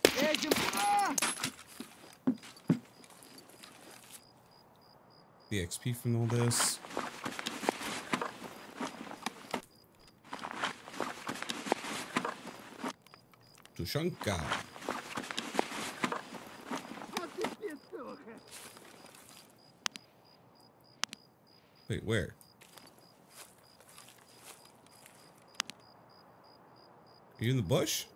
The XP from all this. Tushanka. Wait, where? Are you in the bush?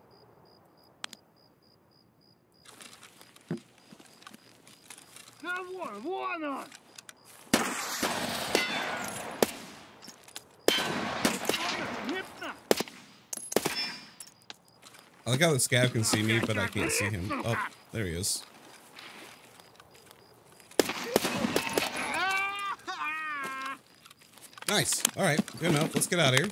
I like how the scav can see me, but I can't see him. Oh, there he is. Nice. All right. Good enough. Let's get out of here.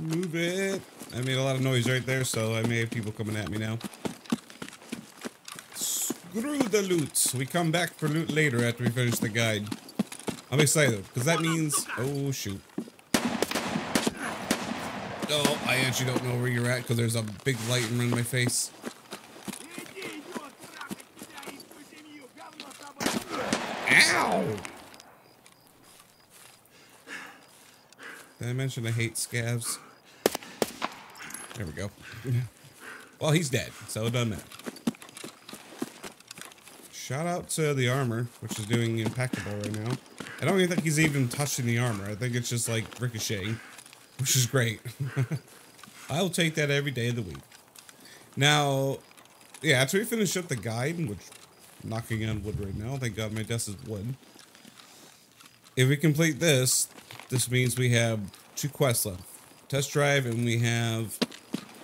Move it. I made a lot of noise right there, so I may have people coming at me now. Screw the loot. We come back for loot later after we finish the guide. I'm excited, because that means... Oh, shoot. Oh, I actually don't know where you're at, because there's a big light in my face. Ow! Did I mention I hate scavs? There we go. Well, he's dead, so it doesn't matter. Shout out to the armor, which is doing impeccable right now. I don't even think he's even touching the armor. I think it's just like ricocheting, which is great. I'll take that every day of the week. Now, yeah, after we finish up the guide, which I'm knocking on wood right now. Thank God my desk is wood. If we complete this, this means we have 2 quests left. Test drive, and we have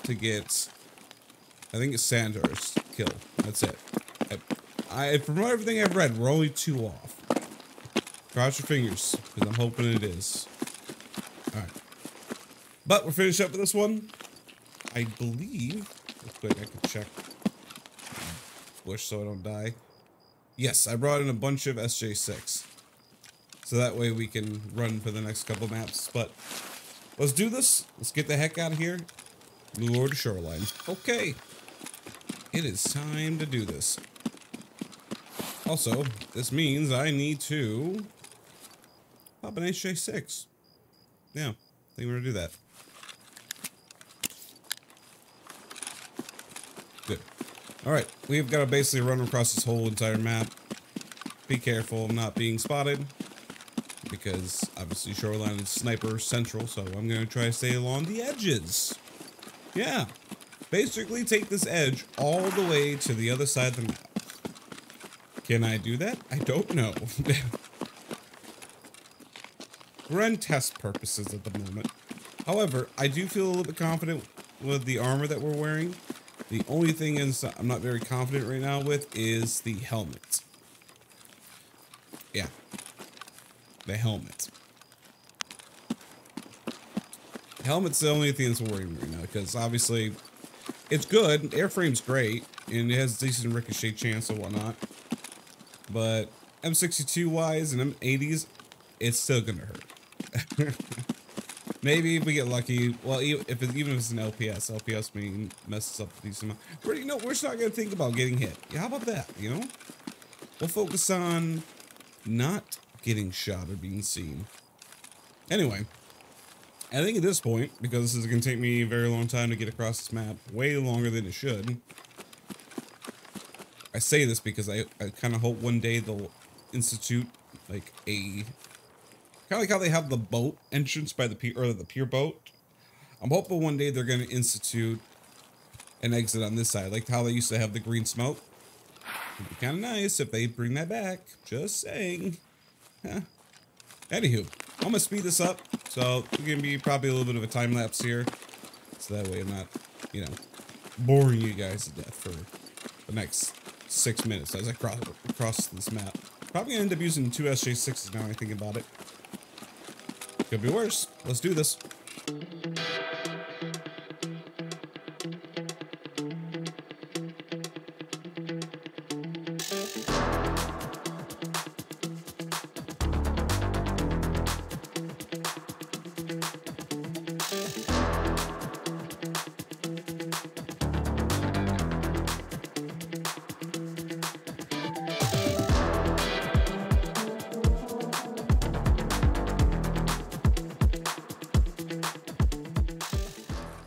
to get, I think it's Sanitar's kill. That's it. From everything I've read, we're only 2 off. Cross your fingers, because I'm hoping it is. Alright. But we're finished up with this one. I believe. Let's wait, I can check bush so I don't die. Yes, I brought in a bunch of SJ6. So that way we can run for the next couple maps. But let's do this. Let's get the heck out of here. Move over to Shoreline. Okay. It is time to do this. Also, this means I need to pop an SJ6. Yeah, I think we're gonna do that. Good. Alright, we've got to basically run across this whole entire map. Be careful of not being spotted, because obviously Shoreline is sniper central, so I'm gonna try to stay along the edges. Yeah, basically take this edge all the way to the other side of the map. Can I do that? I don't know. We're on test purposes at the moment. However, I do feel a little bit confident with the armor that we're wearing. The only thing is I'm not very confident right now with is the helmet. Yeah. The helmet. The helmet's the only thing that's worrying me right now, because obviously it's good. Airframe's great, and it has decent ricochet chance and whatnot. But M62 wise and M80s, it's still gonna hurt. Maybe if we get lucky. Well, even if it's an LPS mean messes up a decent amount. We're just not gonna think about getting hit. Yeah, how about that? You know, we'll focus on not getting shot or being seen. Anyway, I think at this point, because this is gonna take me a very long time to get across this map, way longer than it should. I say this because I kind of hope one day they'll institute like a kind of like how they have the boat entrance by the pier, or the pier boat. I'm hoping one day they're going to institute an exit on this side, like how they used to have the Green Smoke. It'd be kind of nice if they bring that back. Just saying. Huh. Anywho, I'm gonna speed this up, so it's gonna be probably a little bit of a time lapse here, so that way I'm not, you know, boring you guys to death for the next 6 minutes as I cross this map. Probably gonna end up using 2 SJ6s now I think about it. Could be worse. Let's do this.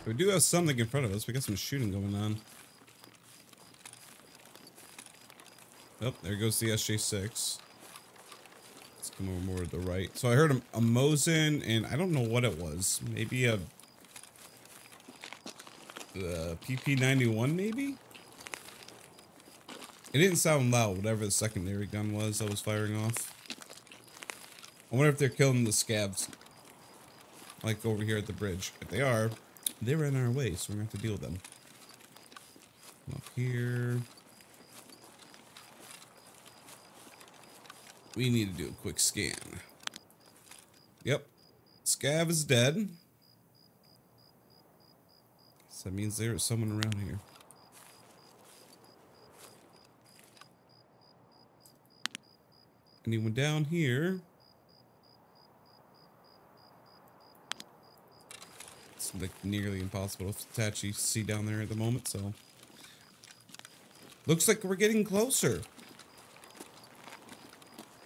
We do have something in front of us. We got some shooting going on. Oh, there goes the SJ6. Let's come over more to the right. So I heard a Mosin, and I don't know what it was. Maybe a PP91, maybe? It didn't sound loud, whatever the secondary gun was that was firing off. I wonder if they're killing the scavs, like over here at the bridge. If they are, they're in our way, so we're gonna have to deal with them. Up here. we need to do a quick scan. Yep. Scav is dead. So that means there is someone around here. Anyone down here? It's like nearly impossible to actually see down there at the moment, so. Looks like we're getting closer.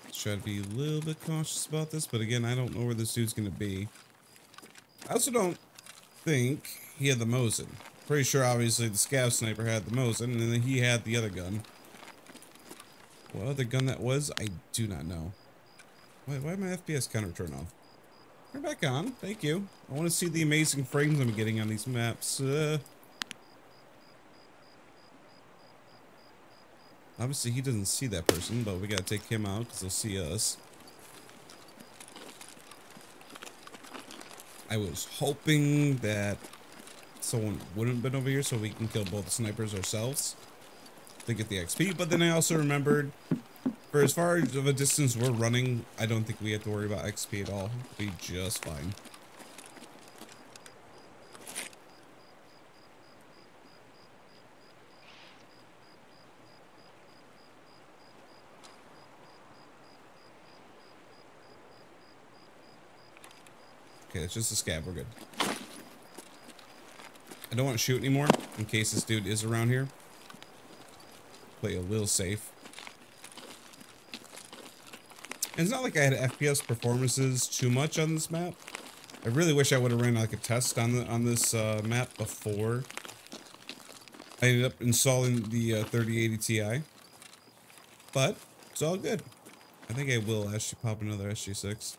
Let's try to be a little bit cautious about this, but again, I don't know where this dude's gonna be. I also don't think he had the Mosin. Pretty sure obviously the Scav sniper had the Mosin, and then he had the other gun. What other gun that was, I do not know. Wait, why did my FPS counter turn off? Turn back on, thank you. I want to see the amazing frames I'm getting on these maps. Obviously he doesn't see that person, but we gotta take him out because he'll see us. I was hoping that someone wouldn't have been over here so we can kill both the snipers ourselves to get the XP, but then I also remembered for as far as of a distance we're running, I don't think we have to worry about XP at all. We'll be just fine. Okay, it's just a Scav, we're good. I don't want to shoot anymore in case this dude is around here. Play a little safe. And it's not like I had FPS performances too much on this map. I really wish I would have ran like a test on this map before I ended up installing the 3080 Ti. But it's all good. I think I will actually pop another SJ6.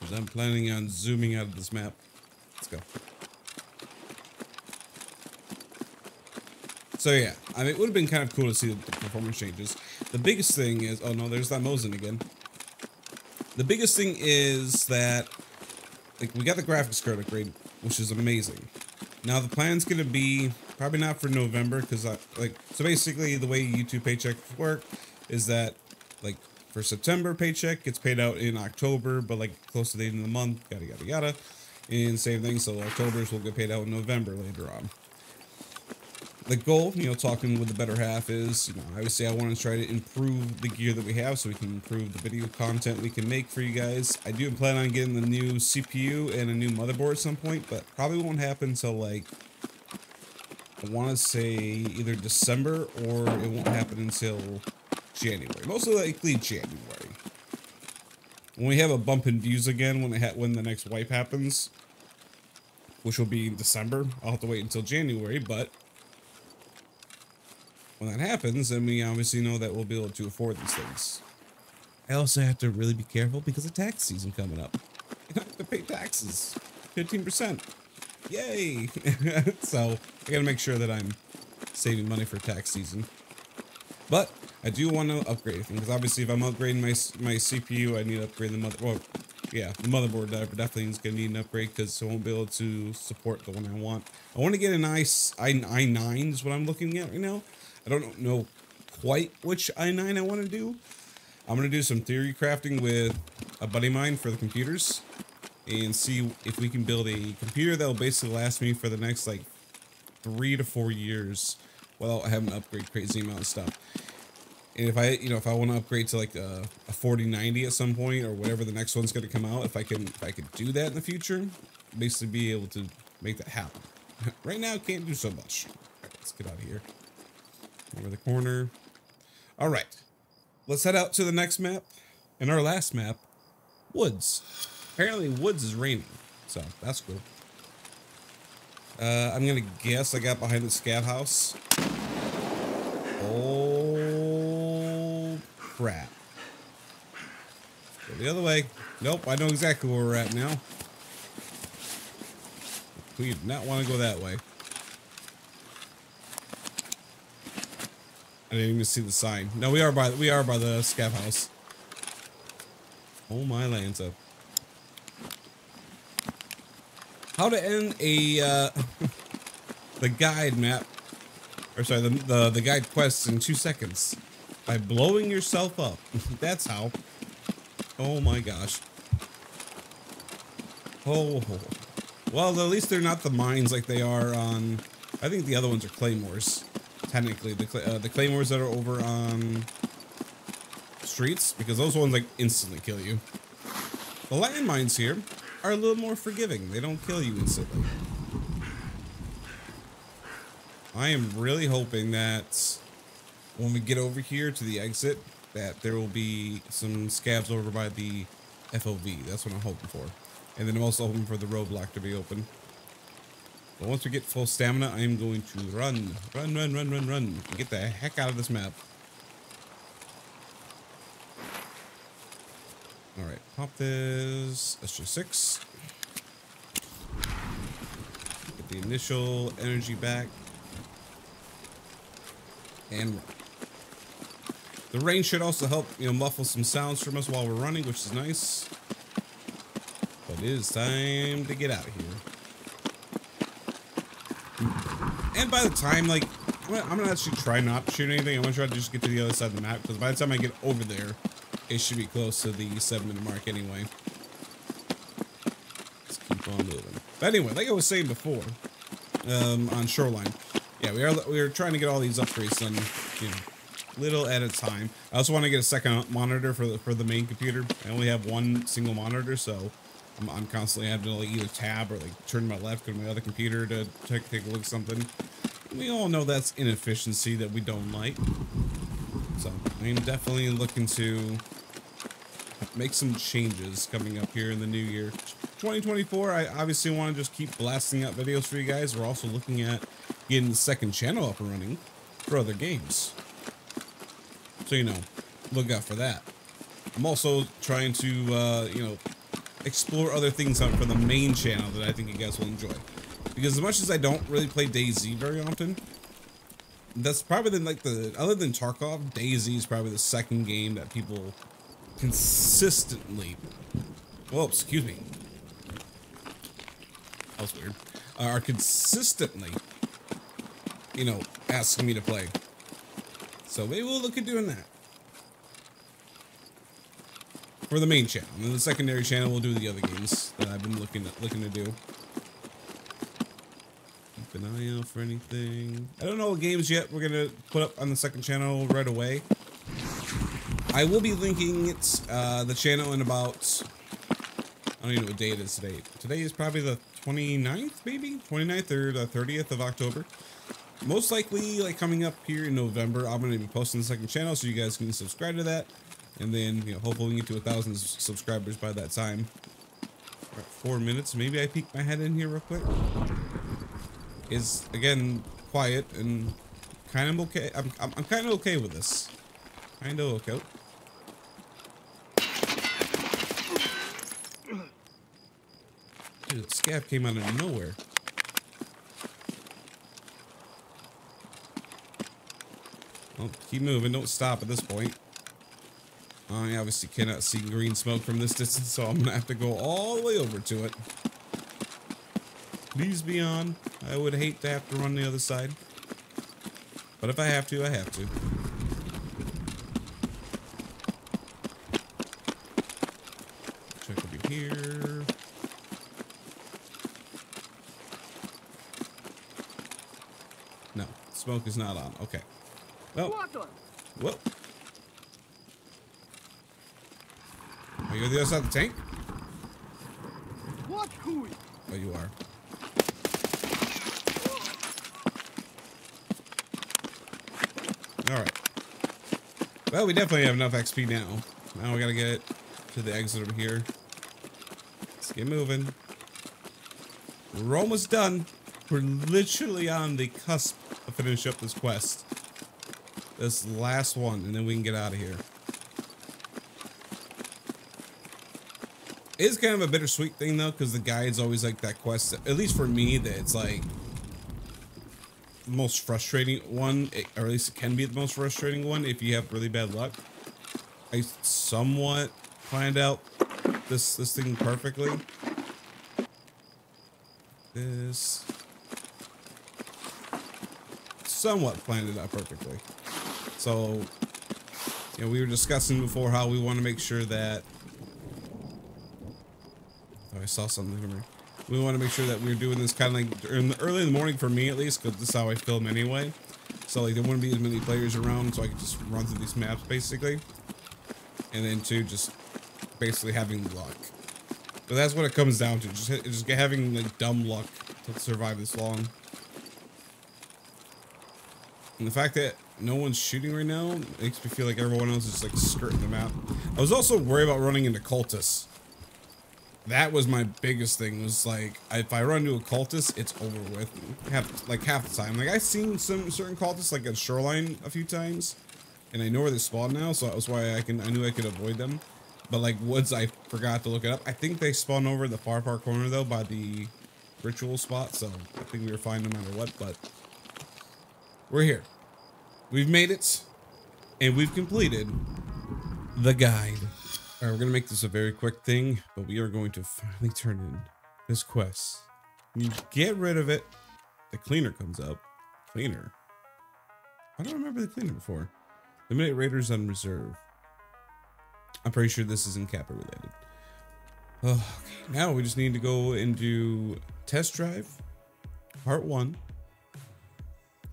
Because I'm planning on zooming out of this map. Let's go. So yeah, I mean, it would have been kind of cool to see the performance changes. The biggest thing is, oh no, there's that Mosin again. The biggest thing is that, like, we got the graphics card upgrade, which is amazing. Now the plan's gonna be probably not for November, because so basically the way YouTube paycheck work is that, like, for September paycheck gets paid out in October, but like close to the end of the month, yada yada yada, and same thing. So October's will get paid out in November later on. The goal, you know, talking with the better half is, you know, obviously I want to try to improve the gear that we have so we can improve the video content we can make for you guys. I do plan on getting the new CPU and a new motherboard at some point, but probably won't happen until, like, I want to say either December, or it won't happen until January. Most likely January. When we have a bump in views again, when the next wipe happens, which will be in December, I'll have to wait until January, but when that happens, then we obviously know that we'll be able to afford these things. I also have to really be careful because of tax season coming up. I have to pay taxes. 15%. Yay! So, I gotta make sure that I'm saving money for tax season. But I do want to upgrade, because obviously if I'm upgrading my CPU, I need to upgrade the motherboard. Yeah, the motherboard definitely is going to need an upgrade because it won't be able to support the one I want. I want to get an i9 is what I'm looking at right now. I don't know quite which i9 I want to do. I'm going to do some theory crafting with a buddy of mine for the computers and see if we can build a computer that will basically last me for the next, like, 3 to 4 years without having to upgrade crazy amount of stuff. And if I, you know, if I want to upgrade to, like, a 4090 at some point or whatever the next one's going to come out, if I could do that in the future, basically be able to make that happen. Right now, can't do so much. All right, let's get out of here. Over the corner. All right, let's head out to the next map, and our last map, Woods. Apparently Woods is raining, so that's cool. I'm gonna guess I got behind the Scav House. Oh crap, go the other way. Nope, I know exactly where we're at now. We do not want to go that way. I didn't even see the sign. No, we are by the Scav House. Oh my Lanza. How to end a the guide map, or sorry, the guide quest in 2 seconds. By blowing yourself up. That's how. Oh my gosh. Oh. Well, at least they're not the mines like they are on... I think the other ones are Claymores. Technically, the Claymores that are over on... streets, because those ones like instantly kill you. The landmines here are a little more forgiving. They don't kill you instantly. I am really hoping that when we get over here to the exit, that there will be some scabs over by the FOV. That's what I'm hoping for. And then I'm also hoping for the roadblock to be open. But once we get full stamina, I am going to run. Run. Get the heck out of this map. All right, pop this SJ6. Get the initial energy back. And run. The rain should also help, you know, muffle some sounds from us while we're running, which is nice. But it is time to get out of here. And by the time, like, I'm gonna actually try not to shoot anything. I'm gonna try to just get to the other side of the map, because by the time I get over there, it should be close to the 7-minute mark anyway. Let's keep on moving. But anyway, like I was saying before, on Shoreline, yeah, we are trying to get all these upgrades done, you know, little at a time. I also want to get a second monitor for the main computer. I only have one single monitor, so I'm constantly having to like either tab or like turn my left to my other computer to take a look at something. We all know that's inefficiency that we don't like. So I'm definitely looking to make some changes coming up here in the new year 2024. I obviously want to just keep blasting out videos for you guys. We're also looking at getting the second channel up and running for other games, so you know, look out for that. I'm also trying to you know, explore other things out for the main channel that I think you guys will enjoy, because as much as I don't really play DayZ very often, that's probably other than Tarkov, DayZ is probably the second game that people consistently, well, excuse me, that was weird, are consistently, you know, asking me to play. So maybe we'll look at doing that for the main channel, and then the secondary channel will do the other games that I've been looking to do. An eye out for anything. I don't know what games yet we're gonna put up on the second channel right away. I will be linking it, the channel in about, I don't even know what day it is today. Today is probably the 29th, maybe? 29th or the 30th of October. Most likely, like coming up here in November, I'm gonna be posting the second channel, so you guys can subscribe to that. And then, you know, hopefully we get to 1,000 subscribers by that time. All right, 4 minutes. Maybe I peek my head in here real quick. Is again quiet and kind of okay. I'm kind of okay with this. Kind of okay. Dude, the scav came out of nowhere. Well, keep moving. Don't stop at this point. I obviously cannot see green smoke from this distance, so I'm gonna have to go all the way over to it. Please be on. I would hate to have to run the other side. But if I have to, I have to. Check over here. No, smoke is not on. Okay. Well. Whoa. Are you on the other side of the tank? What? Who? Oh, you are. Alright. Well, we definitely have enough XP now. Now we gotta get to the exit over here. Let's get moving. We're almost done. We're literally on the cusp of finishing up this quest. This last one, and then we can get out of here. It's kind of a bittersweet thing though, because the guide's always like that quest, at least for me, that it's like... most frustrating one, or at least it can be the most frustrating one if you have really bad luck. I somewhat planned out this thing perfectly. This somewhat planned it out perfectly. So you know, we were discussing before how we want to make sure that we want to make sure that we're doing this kind of like early in the morning for me at least, because this is how I film anyway. So like there wouldn't be as many players around, so I could just run through these maps basically. And then two, just basically having luck. But that's what it comes down to, just having like dumb luck to survive this long. And the fact that no one's shooting right now makes me feel like everyone else is like skirting the map. I was also worried about running into cultists. That was my biggest thing, was like, if I run into a cultist, it's over with. Half the time. Like, I've seen some certain cultists, like at Shoreline a few times, and I know where they spawn now, so that was why I knew I could avoid them. But like Woods, I forgot to look it up. I think they spawn over the far corner though, by the ritual spot, so I think we were fine no matter what. But we're here. We've made it, and we've completed the guide. All right, we're gonna make this a very quick thing, but we are going to finally turn in this quest. You get rid of it, the cleaner comes up. Cleaner? I don't remember the cleaner before. Eliminate Raiders on Reserve. I'm pretty sure this is in Kappa related. Oh, okay. Now we just need to go and do Test Drive, Part 1,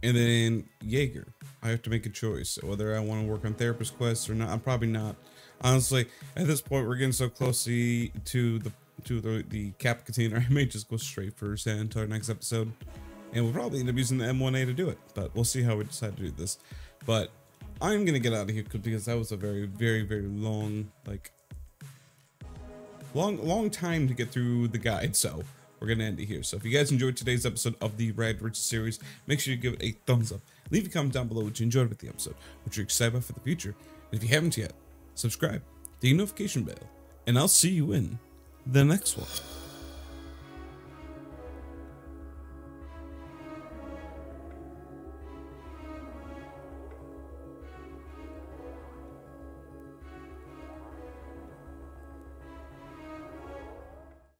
and then Jaeger. I have to make a choice whether I want to work on therapist quests or not. I'm probably not. Honestly, at this point, we're getting so close to the cap container. I may just go straight for Sanitar next episode, and we'll probably end up using the M1A to do it. But we'll see how we decide to do this. But I'm gonna get out of here because that was a very, very, very long, like long time to get through the guide. So we're gonna end it here. So if you guys enjoyed today's episode of the Rad Riches series, make sure you give it a thumbs up. Leave a comment down below what you enjoyed with the episode, what you're excited about for the future, and if you haven't yet, subscribe, ding the notification bell, and I'll see you in the next one.